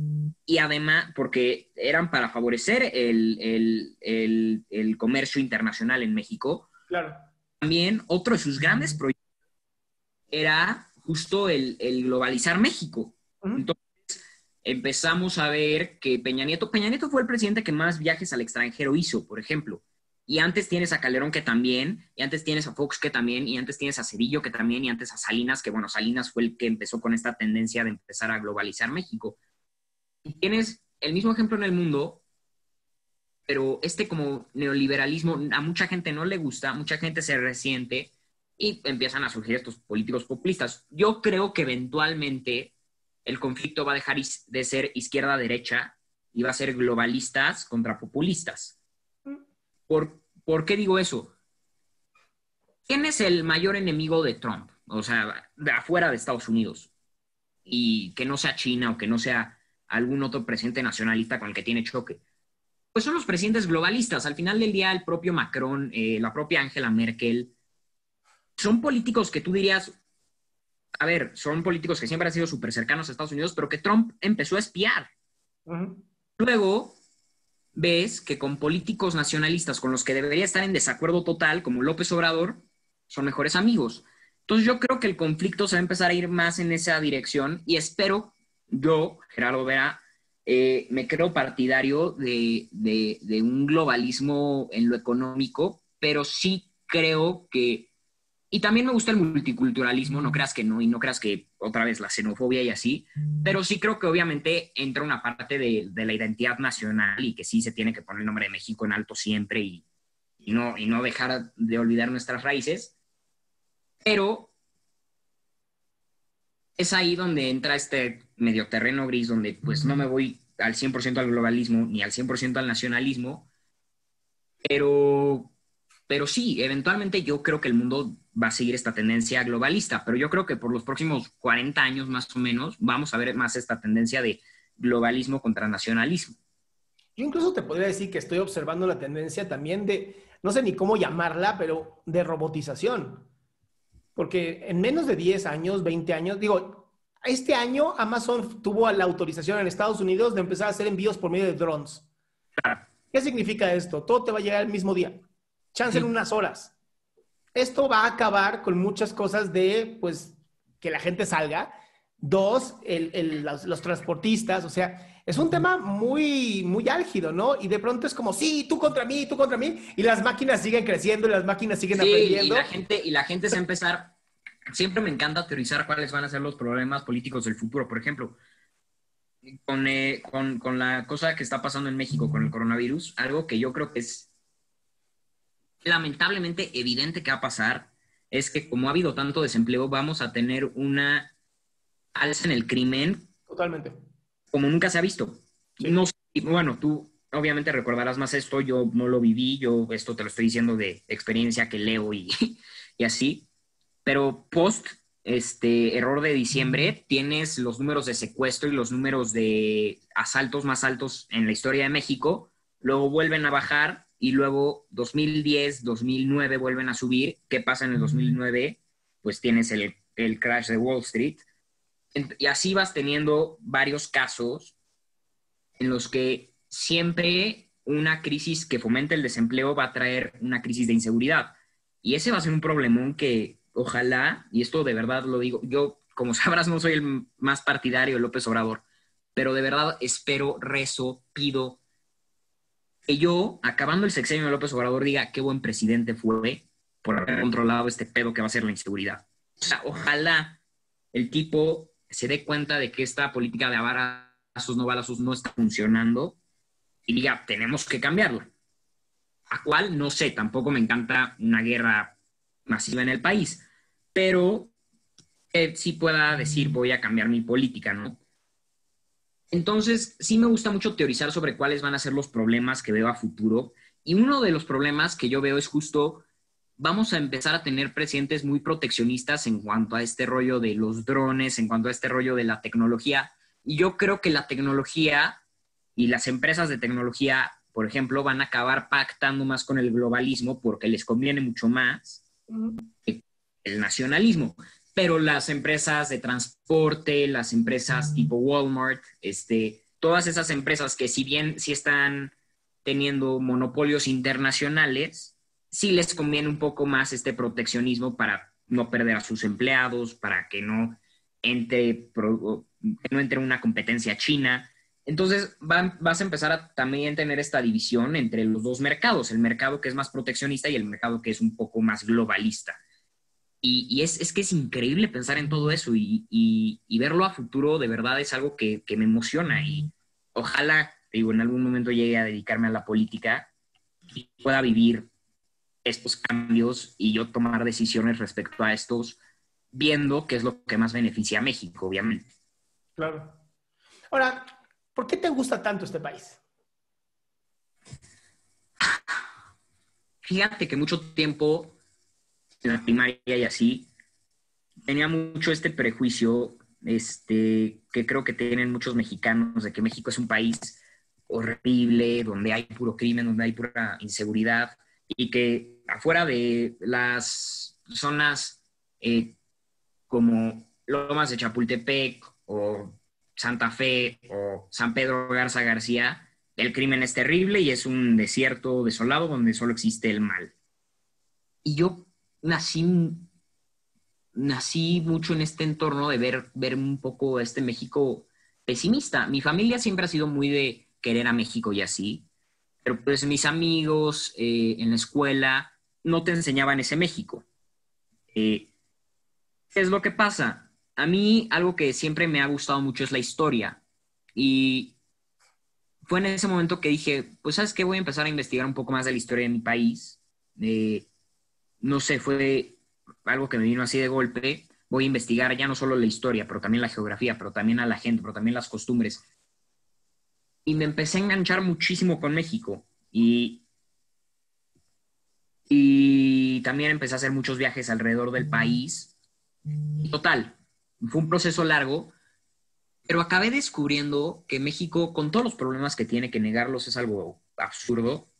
y además porque eran para favorecer el comercio internacional en México. Claro. También otro de sus grandes proyectos era justo el globalizar México. Entonces, empezamos a ver que Peña Nieto fue el presidente que más viajes al extranjero hizo, por ejemplo. Y antes tienes a Calderón que también, y antes tienes a Fox que también, y antes tienes a Cedillo que también, y antes a Salinas, que bueno, Salinas fue el que empezó con esta tendencia de empezar a globalizar México. Y tienes el mismo ejemplo en el mundo, pero este como neoliberalismo a mucha gente no le gusta, mucha gente se resiente y empiezan a surgir estos políticos populistas. Yo creo que eventualmente el conflicto va a dejar de ser izquierda-derecha y va a ser globalistas contra populistas. ¿Por qué digo eso? ¿Quién es el mayor enemigo de Trump? O sea, de afuera de Estados Unidos. Y que no sea China o que no sea algún otro presidente nacionalista con el que tiene choque. Pues son los presidentes globalistas. Al final del día, el propio Macron, la propia Angela Merkel, son políticos que tú dirías, a ver, son políticos que siempre han sido súper cercanos a Estados Unidos, pero que Trump empezó a espiar. Luego ves que con políticos nacionalistas con los que debería estar en desacuerdo total, como López Obrador, son mejores amigos. Entonces yo creo que el conflicto se va a empezar a ir más en esa dirección y espero, yo, Gerardo Vera, me creo partidario de un globalismo en lo económico, pero sí creo que... Y también me gusta el multiculturalismo, no creas que no, y no creas que otra vez la xenofobia y así, pero sí creo que obviamente entra una parte de la identidad nacional y que sí se tiene que poner el nombre de México en alto siempre y no dejar de olvidar nuestras raíces. Pero es ahí donde entra este medio terreno gris, donde pues no me voy al 100% al globalismo ni al 100% al nacionalismo, pero sí, eventualmente yo creo que el mundo va a seguir esta tendencia globalista, pero yo creo que por los próximos 40 años más o menos vamos a ver más esta tendencia de globalismo contra nacionalismo. Yo incluso te podría decir que estoy observando la tendencia también de, no sé ni cómo llamarla, pero de robotización. Porque en menos de 10 años, 20 años, digo, este año Amazon tuvo la autorización en Estados Unidos de empezar a hacer envíos por medio de drones. Claro. ¿Qué significa esto? Todo te va a llegar el mismo día. Chance en unas horas. Esto va a acabar con muchas cosas de, pues, que la gente salga. Dos, los transportistas. O sea, es un tema muy, muy álgido, ¿no? Y de pronto es como, sí, tú contra mí. Y las máquinas siguen creciendo y las máquinas siguen aprendiendo. Y la gente se va a empezar... Siempre me encanta teorizar cuáles van a ser los problemas políticos del futuro. Por ejemplo, con la cosa que está pasando en México con el coronavirus, algo que yo creo que es lamentablemente evidente que va a pasar es que como ha habido tanto desempleo vamos a tener una alza en el crimen. Totalmente. Como nunca se ha visto. Sí. No, bueno, tú obviamente recordarás más esto, yo no lo viví, yo esto te lo estoy diciendo de experiencia que leo y así, pero post error de diciembre tienes los números de secuestro y los números de asaltos más altos en la historia de México, luego vuelven a bajar. Y luego 2010, 2009 vuelven a subir. ¿Qué pasa en el 2009? Pues tienes el crash de Wall Street. Y así vas teniendo varios casos en los que siempre una crisis que fomente el desempleo va a traer una crisis de inseguridad. Y ese va a ser un problemón que ojalá, y esto de verdad lo digo, yo como sabrás no soy el más partidario de López Obrador, pero de verdad espero, rezo, pido que yo, acabando el sexenio de López Obrador, diga qué buen presidente fue por haber controlado este pedo que va a ser la inseguridad. O sea, ojalá el tipo se dé cuenta de que esta política de balazos no está funcionando y diga, tenemos que cambiarlo. ¿A cuál? No sé, tampoco me encanta una guerra masiva en el país, pero sí pueda decir voy a cambiar mi política, ¿no? Entonces, sí me gusta mucho teorizar sobre cuáles van a ser los problemas que veo a futuro. Y uno de los problemas que yo veo es justo, vamos a empezar a tener presidentes muy proteccionistas en cuanto a este rollo de los drones, en cuanto a este rollo de la tecnología. Y yo creo que la tecnología y las empresas de tecnología, por ejemplo, van a acabar pactando más con el globalismo porque les conviene mucho más que el nacionalismo. Pero las empresas de transporte, las empresas tipo Walmart, todas esas empresas que si bien sí están teniendo monopolios internacionales, sí les conviene un poco más proteccionismo para no perder a sus empleados, para que no entre, una competencia china. Entonces vas a empezar a también tener esta división entre los dos mercados, el mercado que es más proteccionista y el mercado que es un poco más globalista. Y es que es increíble pensar en todo eso y verlo a futuro de verdad es algo que me emociona. Y ojalá, digo, en algún momento llegue a dedicarme a la política y pueda vivir estos cambios y yo tomar decisiones respecto a estos, viendo qué es lo que más beneficia a México, obviamente. Claro. Ahora, ¿por qué te gusta tanto este país? Fíjate que mucho tiempo, en la primaria y así, tenía mucho este prejuicio que creo que tienen muchos mexicanos, de que México es un país horrible, donde hay puro crimen, donde hay pura inseguridad, y que afuera de las zonas como Lomas de Chapultepec o Santa Fe o San Pedro Garza García, el crimen es terrible y es un desierto desolado donde solo existe el mal. Y yo nací mucho en este entorno de ver un poco este México pesimista. Mi familia siempre ha sido muy de querer a México y así, pero pues mis amigos en la escuela no te enseñaban ese México. ¿Qué es lo que pasa? A mí algo que siempre me ha gustado mucho es la historia. Y fue en ese momento que dije, pues, ¿sabes qué? Voy a empezar a investigar un poco más de la historia de mi país. No sé, fue algo que me vino así de golpe. Voy a investigar ya no solo la historia, pero también la geografía, pero también a la gente, pero también las costumbres. Y me empecé a enganchar muchísimo con México. Y también empecé a hacer muchos viajes alrededor del país. Total. Fue un proceso largo, pero acabé descubriendo que México, con todos los problemas que tiene, que negarlos es algo absurdo,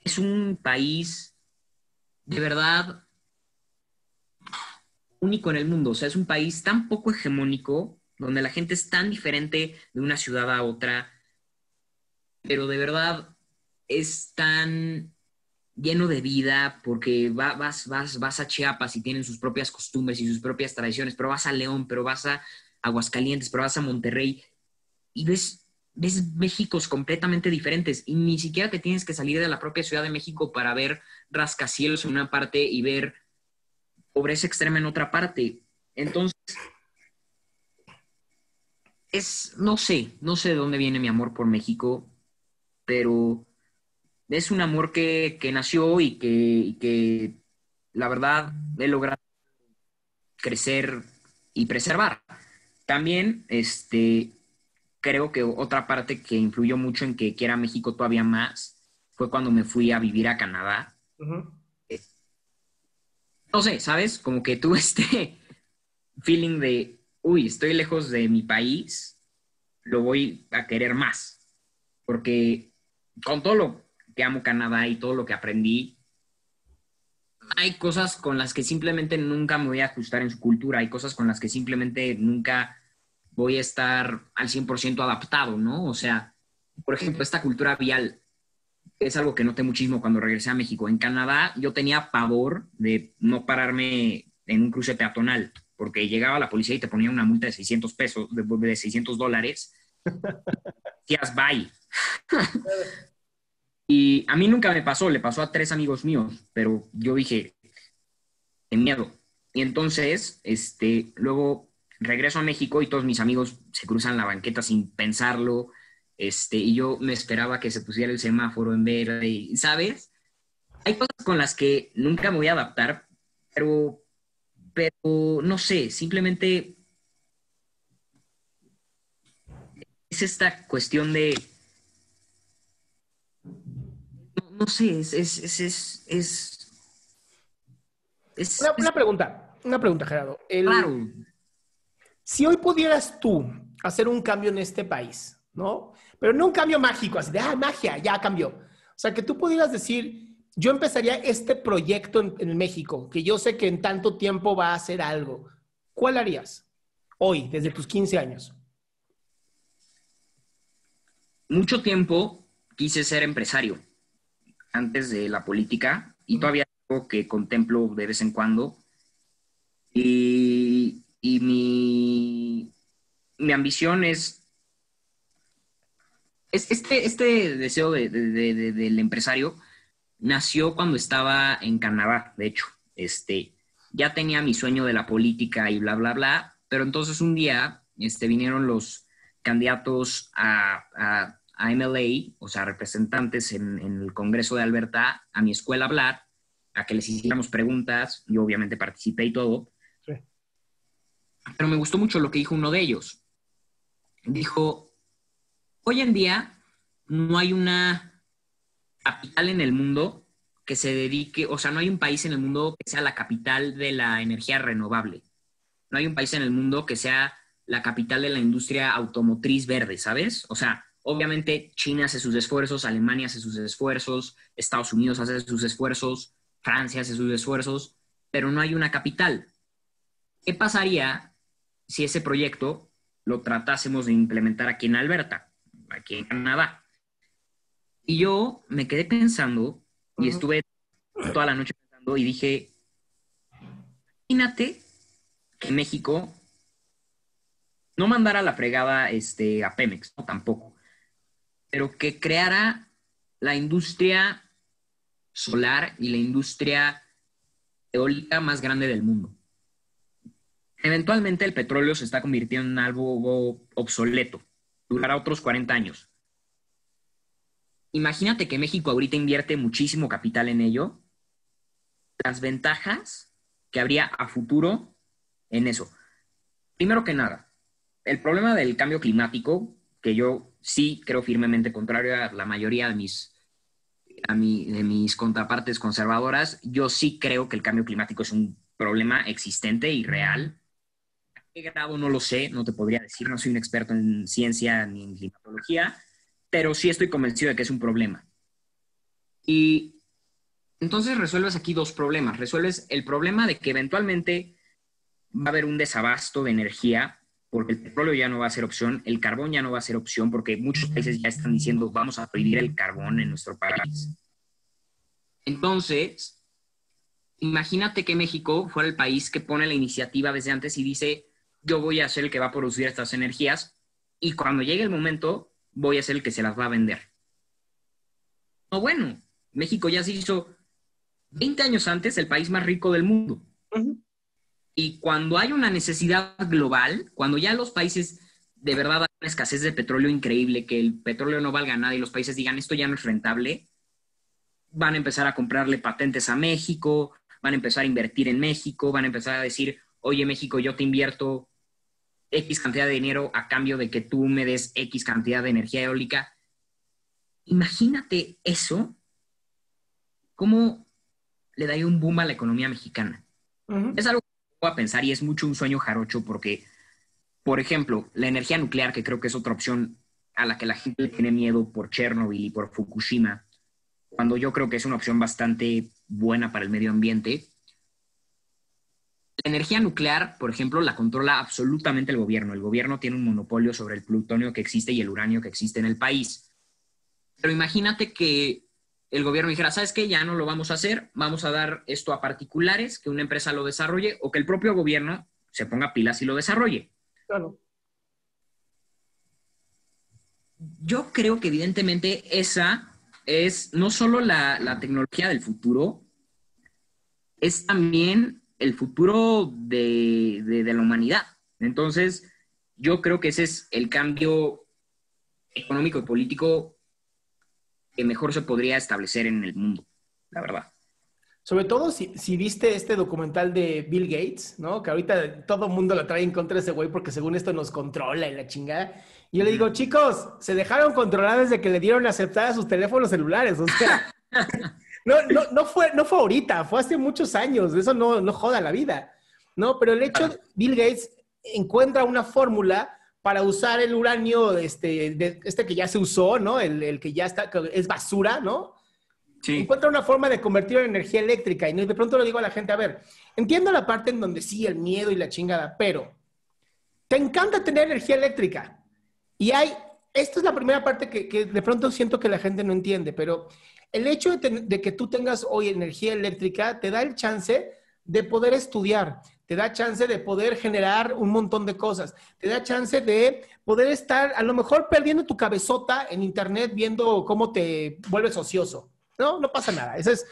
es un país de verdad único en el mundo. O sea, es un país tan poco hegemónico, donde la gente es tan diferente de una ciudad a otra, pero de verdad es tan lleno de vida, porque vas a Chiapas y tienen sus propias costumbres y sus propias tradiciones, pero vas a León, pero vas a Aguascalientes, pero vas a Monterrey y ves Méxicos completamente diferentes, y ni siquiera te tienes que salir de la propia Ciudad de México para ver rascacielos en una parte y ver pobreza extrema en otra parte. Entonces, no sé de dónde viene mi amor por México, pero es un amor que nació y que la verdad he logrado crecer y preservar. También creo que otra parte que influyó mucho en que quiera México todavía más fue cuando me fui a vivir a Canadá. No sé, ¿sabes? Como que tuve este feeling de, uy, estoy lejos de mi país, lo voy a querer más. Porque con todo lo que amo Canadá y todo lo que aprendí, hay cosas con las que simplemente nunca me voy a ajustar en su cultura, hay cosas con las que simplemente nunca voy a estar al 100% adaptado, ¿no? O sea, por ejemplo, esta cultura vial es algo que noté muchísimo cuando regresé a México. En Canadá yo tenía pavor de no pararme en un cruce peatonal, porque llegaba la policía y te ponía una multa de $600, de $600. Decías, bye. Y a mí nunca me pasó, le pasó a 3 amigos míos, pero yo dije, de miedo. Y entonces, luego regreso a México y todos mis amigos se cruzan la banqueta sin pensarlo, y yo me esperaba que se pusiera el semáforo en verde, ¿sabes? Hay cosas con las que nunca me voy a adaptar, pero no sé, simplemente es esta cuestión de, no sé, es una pregunta, Gerardo. Claro. Si hoy pudieras tú hacer un cambio en este país, ¿no? Pero no un cambio mágico, así de, magia, ya cambió. O sea, que tú pudieras decir, yo empezaría este proyecto en México, que yo sé que en tanto tiempo va a hacer algo. ¿Cuál harías hoy, desde tus 15 años? Mucho tiempo quise ser empresario antes de la política, y todavía algo que contemplo de vez en cuando, Y mi ambición es este deseo del empresario nació cuando estaba en Canadá, de hecho. Ya tenía mi sueño de la política y bla, bla, bla, pero entonces un día vinieron los candidatos a MLA, o sea, representantes en el Congreso de Alberta, a mi escuela a hablar, a que les hiciéramos preguntas, y obviamente participé y todo. Sí. Pero me gustó mucho lo que dijo uno de ellos. Dijo, hoy en día no hay una capital en el mundo que se dedique, o sea, no hay un país en el mundo que sea la capital de la energía renovable. No hay un país en el mundo que sea la capital de la industria automotriz verde, ¿sabes? O sea, obviamente China hace sus esfuerzos, Alemania hace sus esfuerzos, Estados Unidos hace sus esfuerzos, Francia hace sus esfuerzos, pero no hay una capital. ¿Qué pasaría si ese proyecto lo tratásemos de implementar aquí en Alberta, aquí en Canadá? Y yo me quedé pensando y estuve toda la noche pensando y dije, imagínate que México no mandara la fregada a Pemex, no, tampoco, pero que creara la industria solar y la industria eólica más grande del mundo. Eventualmente el petróleo se está convirtiendo en algo obsoleto, durará otros 40 años. Imagínate que México ahorita invierte muchísimo capital en ello, las ventajas que habría a futuro en eso. Primero que nada, el problema del cambio climático, que yo sí creo firmemente contrario a la mayoría de mis contrapartes conservadoras, yo sí creo que el cambio climático es un problema existente y real. ¿A qué grado? No lo sé, no te podría decir, no soy un experto en ciencia ni en climatología, pero sí estoy convencido de que es un problema. Y entonces resuelves aquí dos problemas. Resuelves el problema de que eventualmente va a haber un desabasto de energía, porque el petróleo ya no va a ser opción, el carbón ya no va a ser opción, porque muchos países ya están diciendo vamos a prohibir el carbón en nuestro país. Entonces, imagínate que México fuera el país que pone la iniciativa desde antes y dice, yo voy a ser el que va a producir estas energías y cuando llegue el momento voy a ser el que se las va a vender. No, bueno, México ya se hizo 20 años antes el país más rico del mundo. Uh-huh. Y cuando hay una necesidad global, cuando ya los países de verdad hay una escasez de petróleo increíble, que el petróleo no valga nada y los países digan esto ya no es rentable, van a empezar a comprarle patentes a México, van a empezar a invertir en México, van a empezar a decir, oye México, yo te invierto X cantidad de dinero a cambio de que tú me des X cantidad de energía eólica. Imagínate eso, cómo le daría un boom a la economía mexicana. Uh-huh. Es algo a pensar y es mucho un sueño jarocho porque, por ejemplo, la energía nuclear, que creo que es otra opción a la que la gente tiene miedo por Chernobyl y por Fukushima, cuando yo creo que es una opción bastante buena para el medio ambiente. La energía nuclear, por ejemplo, la controla absolutamente el gobierno. El gobierno tiene un monopolio sobre el plutonio que existe y el uranio que existe en el país. Pero imagínate que el gobierno dijera, ¿sabes qué? Ya no lo vamos a hacer, vamos a dar esto a particulares, que una empresa lo desarrolle o que el propio gobierno se ponga pilas y lo desarrolle. Claro. Yo creo que evidentemente esa es no solo la tecnología del futuro, es también el futuro de la humanidad. Entonces, yo creo que ese es el cambio económico y político que mejor se podría establecer en el mundo, la verdad. Sobre todo si viste este documental de Bill Gates, ¿no? Que ahorita todo mundo lo trae en contra de ese güey porque según esto nos controla y la chingada. Y yo le digo, chicos, se dejaron controlar desde que le dieron aceptar a sus teléfonos celulares. O sea, no fue ahorita, fue hace muchos años. Eso no joda la vida, ¿no? Pero el hecho, Bill Gates encuentra una fórmula para usar el uranio que ya se usó, ¿no? El que ya está, que es basura, ¿no? Sí. Encuentra una forma de convertirlo en energía eléctrica. Y de pronto le digo a la gente, a ver, entiendo la parte en donde sí, el miedo y la chingada, pero te encanta tener energía eléctrica. Esta es la primera parte que de pronto siento que la gente no entiende, pero el hecho de que tú tengas hoy energía eléctrica te da el chance de poder estudiar, te da chance de poder generar un montón de cosas, te da chance de poder estar a lo mejor perdiendo tu cabezota en internet viendo cómo te vuelves ocioso. No, no pasa nada. Eso es,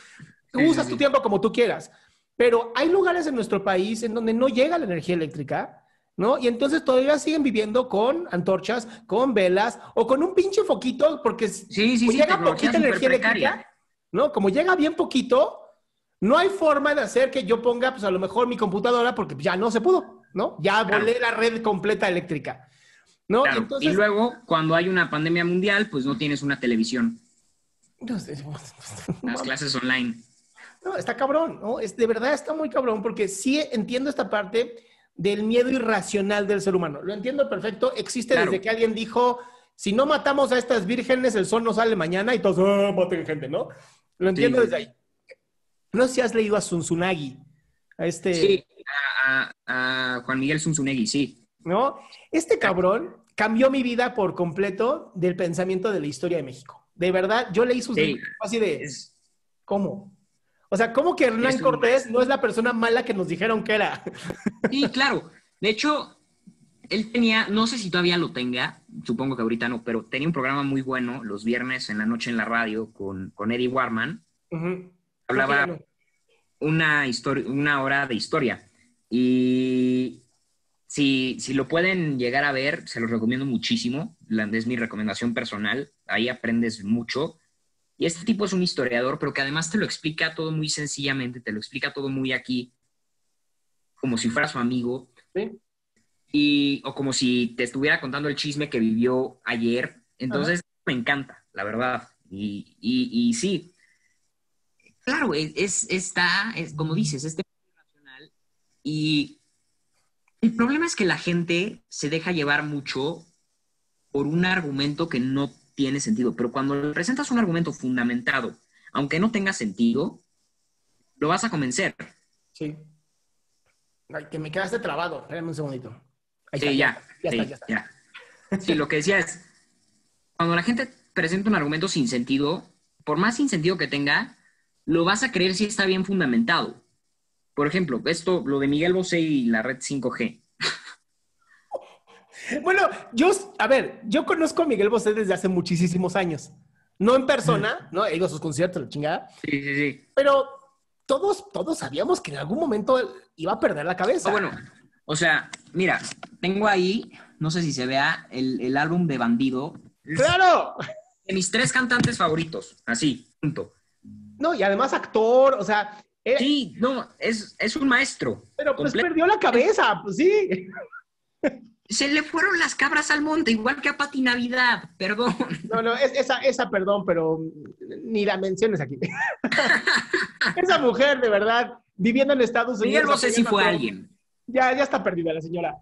usas tu tiempo como tú quieras. Pero hay lugares en nuestro país en donde no llega la energía eléctrica, ¿no? Y entonces todavía siguen viviendo con antorchas, con velas o con un pinche foquito, porque llega poquita energía eléctrica, ¿no? Como llega bien poquito, no hay forma de hacer que yo ponga, pues a lo mejor mi computadora, porque ya no se pudo, ¿no? Ya volé la red completa eléctrica, ¿no? Claro. Entonces, y luego, cuando hay una pandemia mundial, pues no tienes una televisión. No sé, las clases online. No, está cabrón, ¿no? Es, de verdad está muy cabrón, porque sí entiendo esta parte del miedo irracional del ser humano. Lo entiendo perfecto. Existe desde que alguien dijo, si no matamos a estas vírgenes, el sol no sale mañana, y todos, ¡oh, maten gente!, ¿no? Lo entiendo desde ahí. No sé si has leído a Sunzunegui. A este... Sí, a Juan Miguel Sunzunegui, sí. ¿No? Este cabrón cambió mi vida por completo del pensamiento de la historia de México. De verdad, yo leí sus libros así de... ¿Cómo? O sea, ¿cómo que Hernán Cortés no es la persona mala que nos dijeron que era? Sí, claro. De hecho, él tenía, no sé si todavía lo tenga, supongo que ahorita no, pero tenía un programa muy bueno los viernes en la noche en la radio con Eddie Warman. Hablaba una hora de historia. Y si lo pueden llegar a ver, se los recomiendo muchísimo. Es mi recomendación personal. Ahí aprendes mucho. Y este tipo es un historiador, pero que además te lo explica todo muy sencillamente, te lo explica todo muy aquí, como si fuera su amigo. ¿Sí? O como si te estuviera contando el chisme que vivió ayer. Entonces, me encanta, la verdad. Y sí, claro, es como dices, es nacional. Y el problema es que la gente se deja llevar mucho por un argumento que no tiene sentido, pero cuando presentas un argumento fundamentado, aunque no tenga sentido, lo vas a convencer. Sí. Ay, que me quedaste trabado. Espérame un segundito. Ahí sí, ya está. Sí, lo que decía es, cuando la gente presenta un argumento sin sentido, por más sin sentido que tenga, lo vas a creer si está bien fundamentado. Por ejemplo, lo de Miguel Bosé y la red 5G. Bueno, yo conozco a Miguel Bosé desde hace muchísimos años. No en persona, ¿no? He ido a sus conciertos, la chingada. Sí, sí, sí. Pero todos sabíamos que en algún momento iba a perder la cabeza. Oh, bueno, o sea, mira, tengo ahí, no sé si se vea, el álbum de Bandido. ¡Claro! De mis 3 cantantes favoritos, así, punto. No, y además actor, o sea... Sí, no, es un maestro. Pero pues perdió la cabeza, pues sí. Se le fueron las cabras al monte, igual que a Pati Navidad, perdón. No, esa perdón, pero ni la menciones aquí. Esa mujer, de verdad, viviendo en Estados Unidos. Miguel Bosé sí fue alguien. Ya está perdida la señora.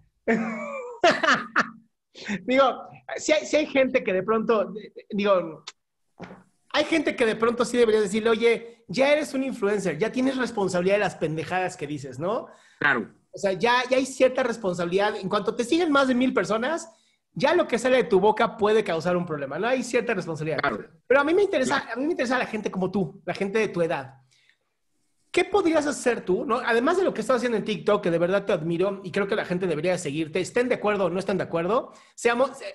Digo, si hay gente que de pronto, hay gente que de pronto sí debería decirle, oye, ya eres un influencer, ya tienes responsabilidad de las pendejadas que dices, ¿no? Claro. O sea, ya hay cierta responsabilidad. En cuanto te siguen más de 1000 personas, ya lo que sale de tu boca puede causar un problema, ¿no? Hay cierta responsabilidad. Claro. Pero a mí me interesa la gente como tú, la gente de tu edad. ¿Qué podrías hacer tú, ¿no? Además de lo que estás haciendo en TikTok, que de verdad te admiro y creo que la gente debería seguirte, estén de acuerdo o no estén de acuerdo,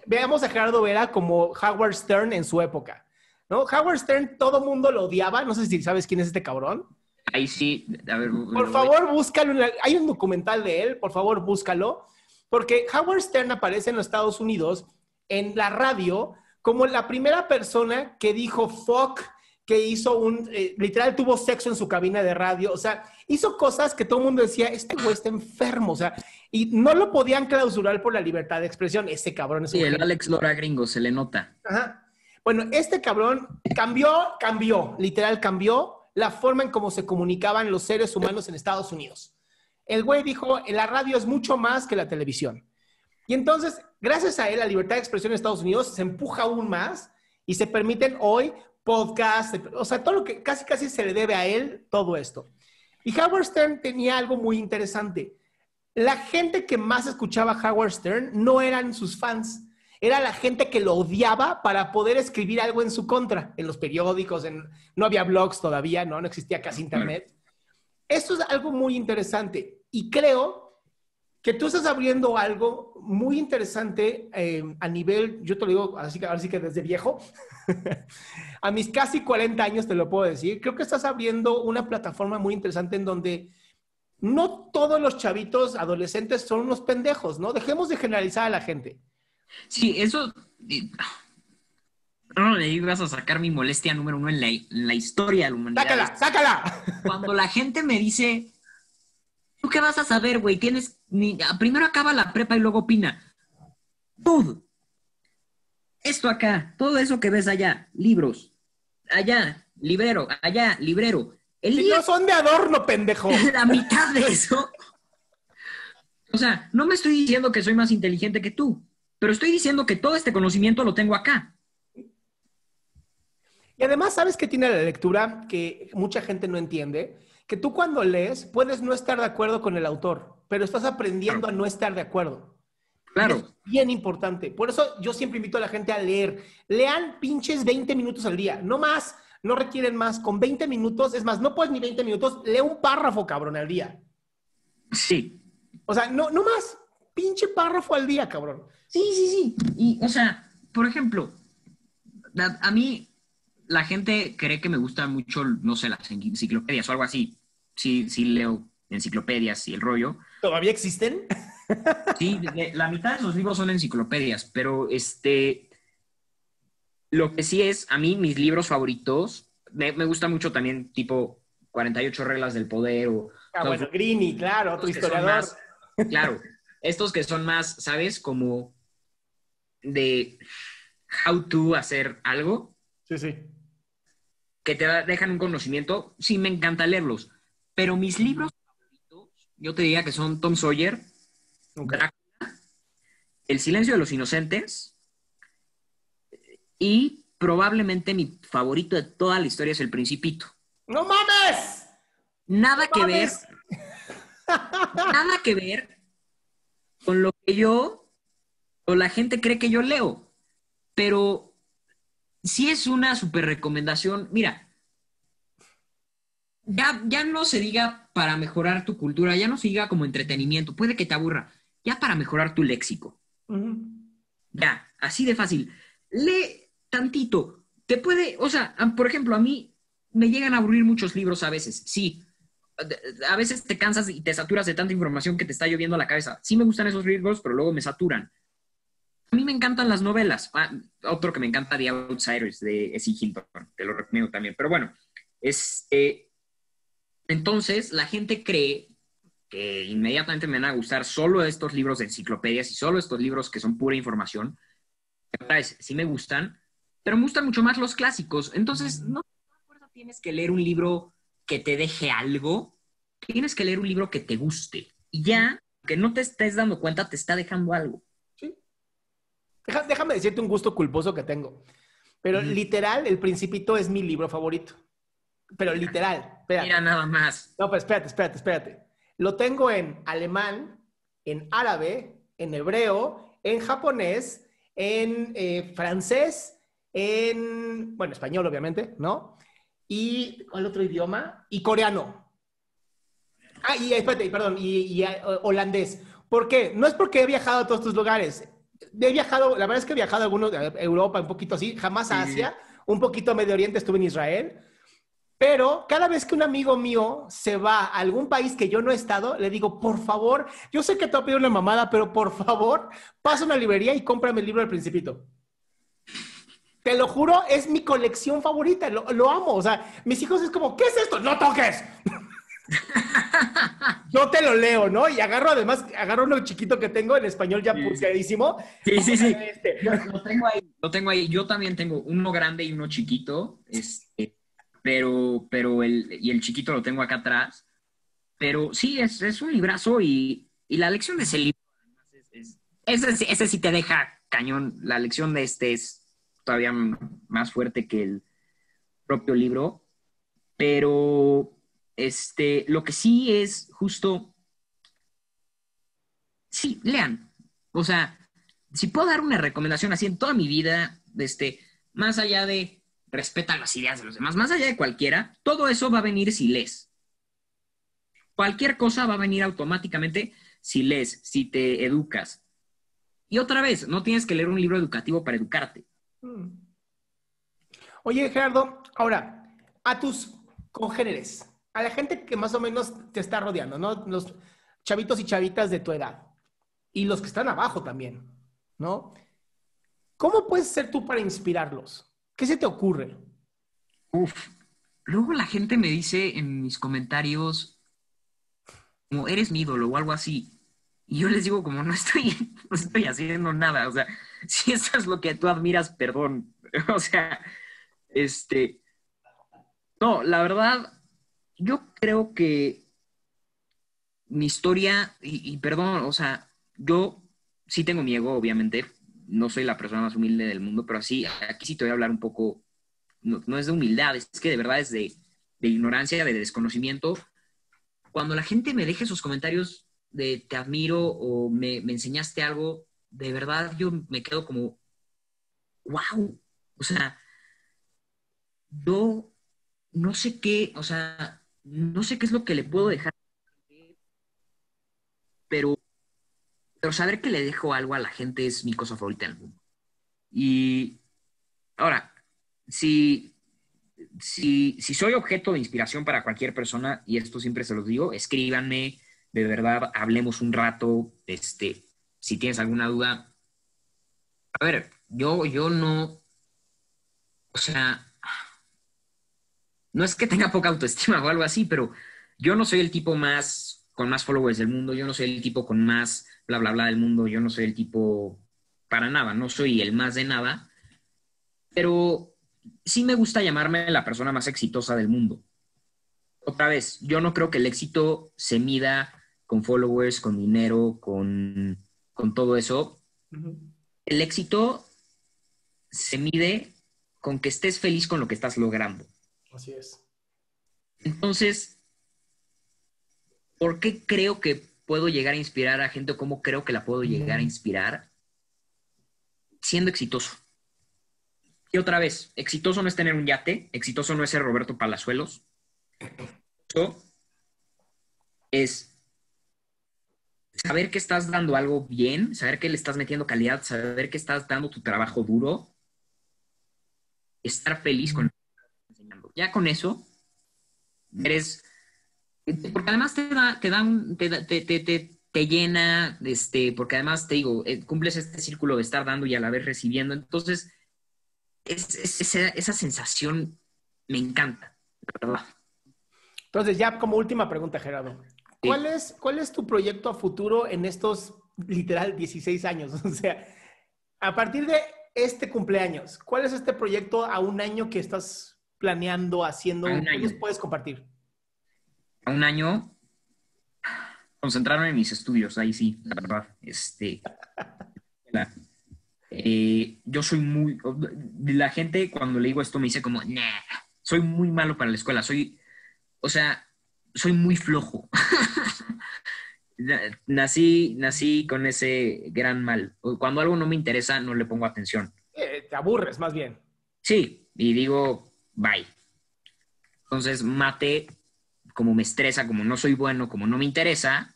veamos a Gerardo Vera como Howard Stern en su época, ¿no? Howard Stern, todo mundo lo odiaba. No sé si sabes quién es este cabrón. Ahí sí, a ver... Por favor, búscalo. Hay un documental de él, por favor, búscalo. Porque Howard Stern aparece en los Estados Unidos, en la radio, como la primera persona que dijo fuck, que hizo literal, tuvo sexo en su cabina de radio. O sea, hizo cosas que todo el mundo decía, este güey está enfermo. O sea, y no lo podían clausurar por la libertad de expresión. Ese cabrón es... Sí, el Alex Lora gringo, se le nota. Ajá. Bueno, este cabrón cambió la forma en cómo se comunicaban los seres humanos en Estados Unidos. El güey dijo, la radio es mucho más que la televisión. Y entonces, gracias a él, la libertad de expresión en Estados Unidos se empuja aún más y se permiten hoy podcasts, o sea, todo lo que casi se le debe a él, todo esto. Y Howard Stern tenía algo muy interesante. La gente que más escuchaba a Howard Stern no eran sus fans, era la gente que lo odiaba para poder escribir algo en su contra, en los periódicos, no había blogs todavía, no existía casi internet. Esto es algo muy interesante. Y creo que tú estás abriendo algo muy interesante a nivel, yo te lo digo así, ahora sí que desde viejo, a mis casi 40 años te lo puedo decir, creo que estás abriendo una plataforma muy interesante en donde no todos los chavitos adolescentes son unos pendejos, ¿no? Dejemos de generalizar a la gente. Sí, eso... No le ibas a sacar mi molestia número uno en la historia de la humanidad. ¡Sácala, sácala! Cuando la gente me dice, ¿tú qué vas a saber, güey? Tienes... Primero acaba la prepa y luego opina. Dude, esto acá, todo eso que ves allá, libros, allá, librero, allá, librero. Si no son de adorno, pendejo. La mitad de eso. O sea, no me estoy diciendo que soy más inteligente que tú, pero estoy diciendo que todo este conocimiento lo tengo acá. Y además, ¿sabes qué tiene la lectura? Que mucha gente no entiende. Que tú cuando lees, puedes no estar de acuerdo con el autor, pero estás aprendiendo a no estar de acuerdo. Claro. Y es bien importante. Por eso yo siempre invito a la gente a leer. Lean pinches 20 minutos al día. No más, no requieren más. Con 20 minutos, es más, no puedes ni 20 minutos. Lee un párrafo, cabrón, al día. Sí. O sea, no más. Pinche párrafo al día, cabrón. Sí, sí, sí. Y, o sea, por ejemplo, a mí... La gente cree que me gustan mucho, no sé, las enciclopedias o algo así. Sí, sí leo enciclopedias y el rollo. ¿Todavía existen? Sí, la mitad de esos libros son enciclopedias, pero lo que sí es, a mí, mis libros favoritos, me gusta mucho también, tipo, 48 reglas del poder o... Ah, todos, bueno, Greene, claro, otro historiador. Más, claro, estos que son más, ¿sabes? Como de how to hacer algo. Sí, sí. Que te dejan un conocimiento, sí, me encanta leerlos. Pero mis libros favoritos, yo te diría que son Tom Sawyer, okay, Drácula, El silencio de los inocentes, y probablemente mi favorito de toda la historia es El Principito. ¡No mames! Nada que ver. Nada que ver con lo que yo o la gente cree que yo leo. Pero... sí es una súper recomendación. Mira, ya no se diga para mejorar tu cultura, ya no se diga como entretenimiento, puede que te aburra, ya para mejorar tu léxico. Uh-huh. Ya, así de fácil. Lee tantito. Te puede, o sea, por ejemplo, a mí me llegan a aburrir muchos libros a veces, sí. A veces te cansas y te saturas de tanta información que te está lloviendo a la cabeza. Sí me gustan esos libros, pero luego me saturan. A mí me encantan las novelas. Ah, otro que me encanta, The Outsiders, de Essie Hinton. Te lo recomiendo también. Pero bueno, entonces la gente cree que inmediatamente me van a gustar solo estos libros de enciclopedias y solo estos libros que son pura información. Otra vez, sí me gustan, pero me gustan mucho más los clásicos. Entonces, no tienes que leer un libro que te deje algo. Tienes que leer un libro que te guste. Y ya, que no te estés dando cuenta, te está dejando algo. Déjame decirte un gusto culposo que tengo. Pero literal, El Principito es mi libro favorito. Pero literal. Espérate. Mira nada más. No, pero espérate. Lo tengo en alemán, en árabe, en hebreo, en japonés, en francés, en... Bueno, español, obviamente, ¿no? Y... ¿cuál otro idioma? Y coreano. Ah, y espérate, perdón. Y holandés. ¿Por qué? No es porque he viajado a todos estos lugares. He viajado, la verdad es que he viajado a algunos de Europa, un poquito así, jamás a Asia, un poquito a Medio Oriente, estuve en Israel. Pero cada vez que un amigo mío se va a algún país que yo no he estado, le digo, por favor, yo sé que te voy a pedir una mamada, pero por favor, pasa a una librería y cómprame el libro del Principito. Te lo juro, es mi colección favorita, lo amo. O sea, mis hijos es como, ¿qué es esto? ¡No toques! Yo te lo leo, ¿no? Y agarro uno chiquito que tengo en español ya pulsadísimo. Sí, sí, sí. Lo tengo ahí. Yo también tengo uno grande y uno chiquito. Pero el chiquito lo tengo acá atrás. Pero sí, es un librazo y la lección de ese libro. Ese sí te deja cañón. La lección de este es todavía más fuerte que el propio libro. Pero... lo que sí es justo, sí, lean. O sea, si puedo dar una recomendación así en toda mi vida, más allá de respeta las ideas de los demás, más allá de cualquiera, todo eso va a venir si lees. Cualquier cosa va a venir automáticamente si lees, si te educas. Y otra vez, no tienes que leer un libro educativo para educarte. Oye, Gerardo, ahora, a tus congéneres, a la gente que más o menos te está rodeando, ¿no? Los chavitos y chavitas de tu edad. Y los que están abajo también, ¿no? ¿Cómo puedes ser tú para inspirarlos? ¿Qué se te ocurre? Uf, luego la gente me dice en mis comentarios como, eres mi ídolo o algo así. Y yo les digo como, no estoy haciendo nada. O sea, si eso es lo que tú admiras, perdón. O sea, no, la verdad, yo creo que mi historia, y perdón, o sea, yo sí tengo mi ego, obviamente. No soy la persona más humilde del mundo, pero así, aquí sí te voy a hablar un poco, no es de humildad, es que de verdad es de ignorancia, de desconocimiento. Cuando la gente me deje sus comentarios de te admiro o me enseñaste algo, de verdad yo me quedo como, wow, o sea, yo no sé qué, o sea, no sé qué es lo que le puedo dejar, pero saber que le dejo algo a la gente es mi cosa favorita del mundo. Y ahora, si soy objeto de inspiración para cualquier persona, y esto siempre se los digo, escríbanme. De verdad, hablemos un rato. Si tienes alguna duda. A ver, yo no... O sea... No es que tenga poca autoestima o algo así, pero yo no soy el tipo con más followers del mundo. Yo no soy el tipo con más bla, bla, bla del mundo. Yo no soy el tipo para nada. No soy el más de nada. Pero sí me gusta llamarme la persona más exitosa del mundo. Otra vez, yo no creo que el éxito se mida con followers, con dinero, con todo eso. Uh-huh. El éxito se mide con que estés feliz con lo que estás logrando. Así es. Entonces, ¿por qué creo que puedo llegar a inspirar a gente? ¿Cómo creo que la puedo llegar a inspirar? Siendo exitoso. Y otra vez, exitoso no es tener un yate, exitoso no es ser Roberto Palazuelos. Es saber que estás dando algo bien, saber que le estás metiendo calidad, saber que estás dando tu trabajo duro, estar feliz con lo que estás enseñando. Ya con eso, eres... Porque además te llena, porque además, te digo, cumples este círculo de estar dando y a la vez recibiendo. Entonces, esa sensación me encanta, la verdad. Entonces, ya como última pregunta, Gerardo. ¿Cuál es tu proyecto a futuro en estos, literal, 16 años? O sea, a partir de este cumpleaños, ¿cuál es este proyecto a un año que estás planeando, haciendo? ¿Qué nos puedes compartir? A un año, concentrarme en mis estudios. Ahí sí, la verdad. Yo soy muy... La gente, cuando le digo esto, me dice como, nah, soy muy malo para la escuela. O sea, soy muy flojo. Nací con ese gran mal. Cuando algo no me interesa, no le pongo atención. Te aburres, más bien. Sí, y digo, bye. Entonces, mate, como me estresa, como no soy bueno, como no me interesa,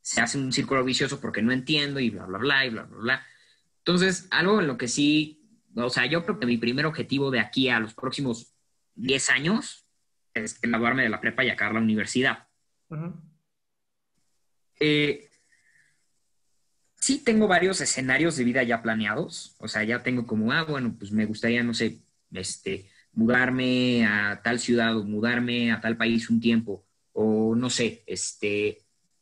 se hace un círculo vicioso porque no entiendo y bla, bla, bla, y bla, bla, bla. Entonces, algo en lo que sí... O sea, yo creo que mi primer objetivo de aquí a los próximos 10 años... es graduarme de la prepa y acabar la universidad. Uh-huh. Sí tengo varios escenarios de vida ya planeados. O sea, ya tengo como, bueno, pues me gustaría, no sé, mudarme a tal ciudad o mudarme a tal país un tiempo. O no sé,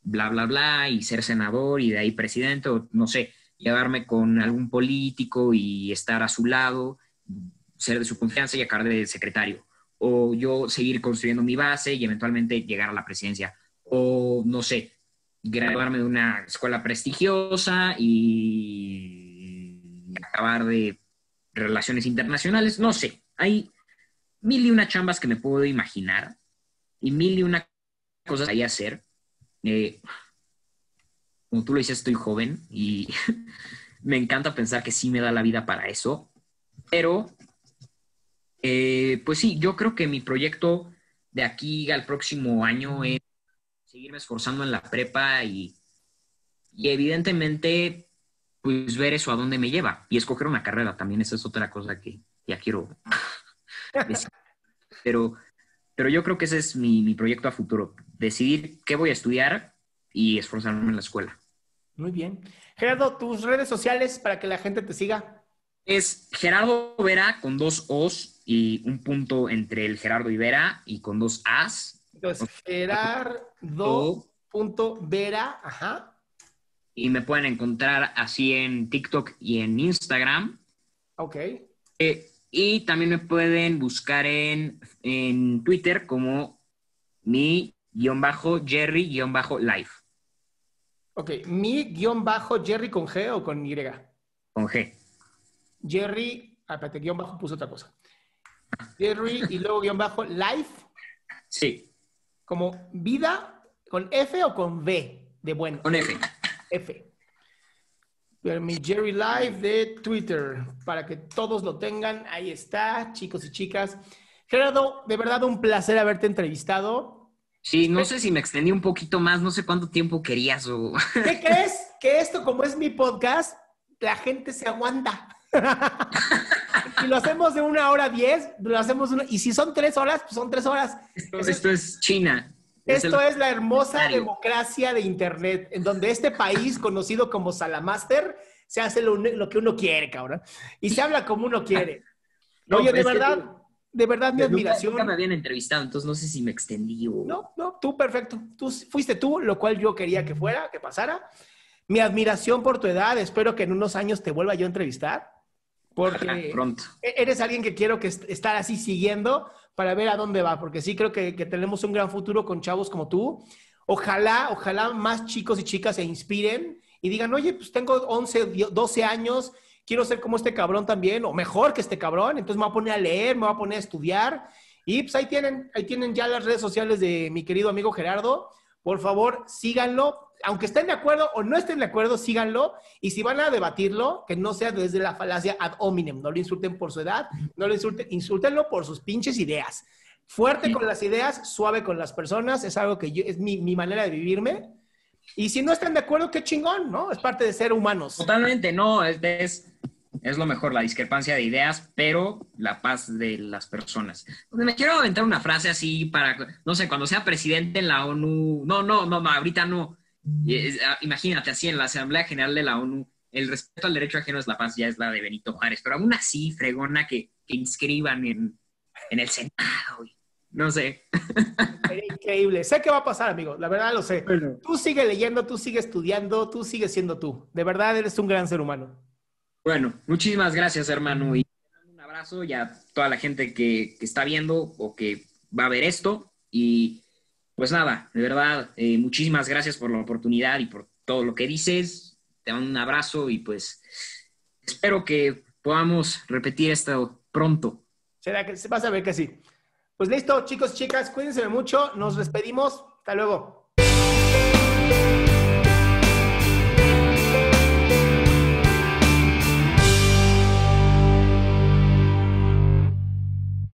bla, bla, bla, y ser senador y de ahí presidente. O no sé, llevarme con algún político y estar a su lado, ser de su confianza y acabar de secretario. O yo seguir construyendo mi base y eventualmente llegar a la presidencia. O, no sé, graduarme de una escuela prestigiosa y acabar de relaciones internacionales. No sé, hay 1000 y una chambas que me puedo imaginar y 1000 y una cosas que hay que hacer. Como tú lo dices, estoy joven y me encanta pensar que sí me da la vida para eso. Pero... pues sí, yo creo que mi proyecto de aquí al próximo año es seguirme esforzando en la prepa y evidentemente pues ver eso a dónde me lleva y escoger una carrera también, esa es otra cosa que ya quiero decir. Pero yo creo que ese es mi proyecto a futuro, decidir qué voy a estudiar y esforzarme en la escuela. Muy bien. Gerardo, tus redes sociales para que la gente te siga. Es Gerardo Vera con 2 O's y un punto entre el Gerardo y Vera y con 2 A's. Entonces, Gerardo.Vera, ajá. Y me pueden encontrar así en TikTok y en Instagram. Ok. Y también me pueden buscar en Twitter como mi_Jerry_live. Ok, mi_Jerry con G o con Y. Con G. Jerry, aparte, guión bajo puso otra cosa. Jerry y luego _live. Sí. Como vida, ¿con F o con B de bueno? Con F. F. Pero mi Jerry Live de Twitter, para que todos lo tengan. Ahí está, chicos y chicas. Gerardo, de verdad un placer haberte entrevistado. Sí, no sé si me extendí un poquito más, no sé cuánto tiempo querías o... ¿Qué crees? Que esto, como es mi podcast, la gente se aguanta. Si lo hacemos de 1 hora 10, lo hacemos una... Y si son 3 horas, pues son 3 horas. Esto es China. Esto es la hermosa democracia de Internet, en donde este país, conocido como Salamaster, se hace lo que uno quiere, cabrón. Y se habla como uno quiere. No, oye, de verdad, mi admiración. Nunca me habían entrevistado, entonces no sé si me extendí o... No, tú perfecto. Tú fuiste tú, lo cual yo quería que fuera, que pasara. Mi admiración por tu edad. Espero que en unos años te vuelva yo a entrevistar. Porque pronto. Eres alguien que quiero que estar así siguiendo para ver a dónde va, porque sí creo que tenemos un gran futuro con chavos como tú. Ojalá más chicos y chicas se inspiren y digan, oye, pues tengo 11, 12 años, quiero ser como este cabrón también, o mejor que este cabrón, entonces me voy a poner a leer, me voy a poner a estudiar. Y pues ahí tienen ya las redes sociales de mi querido amigo Gerardo. Por favor, síganlo. Aunque estén de acuerdo o no estén de acuerdo, síganlo. Y si van a debatirlo, que no sea desde la falacia ad hominem. No lo insulten por su edad, no lo insulten, insúltenlo por sus pinches ideas. Fuerte con las ideas, suave con las personas. Es algo que es mi manera de vivirme. Y si no están de acuerdo, qué chingón, ¿no? Es parte de ser humanos. Totalmente, no. Es lo mejor, la discrepancia de ideas, pero la paz de las personas. Me quiero aventar una frase así para, no sé, cuando sea presidente en la ONU. No, ahorita no. Imagínate, así en la Asamblea General de la ONU, el respeto al derecho ajeno es la paz, ya es la de Benito Juárez, pero aún así, fregona, que inscriban en el Senado, no sé. Increíble, sé que va a pasar, amigo, la verdad lo sé. Bueno. Tú sigue leyendo, tú sigue estudiando, tú sigue siendo tú, de verdad eres un gran ser humano. Bueno, muchísimas gracias, hermano, y un abrazo y a toda la gente que está viendo o que va a ver esto, y... Pues nada, de verdad, muchísimas gracias por la oportunidad y por todo lo que dices. Te mando un abrazo y pues espero que podamos repetir esto pronto. ¿Será que vas a ver que sí? Pues listo, chicos, chicas, cuídense mucho. Nos despedimos. Hasta luego.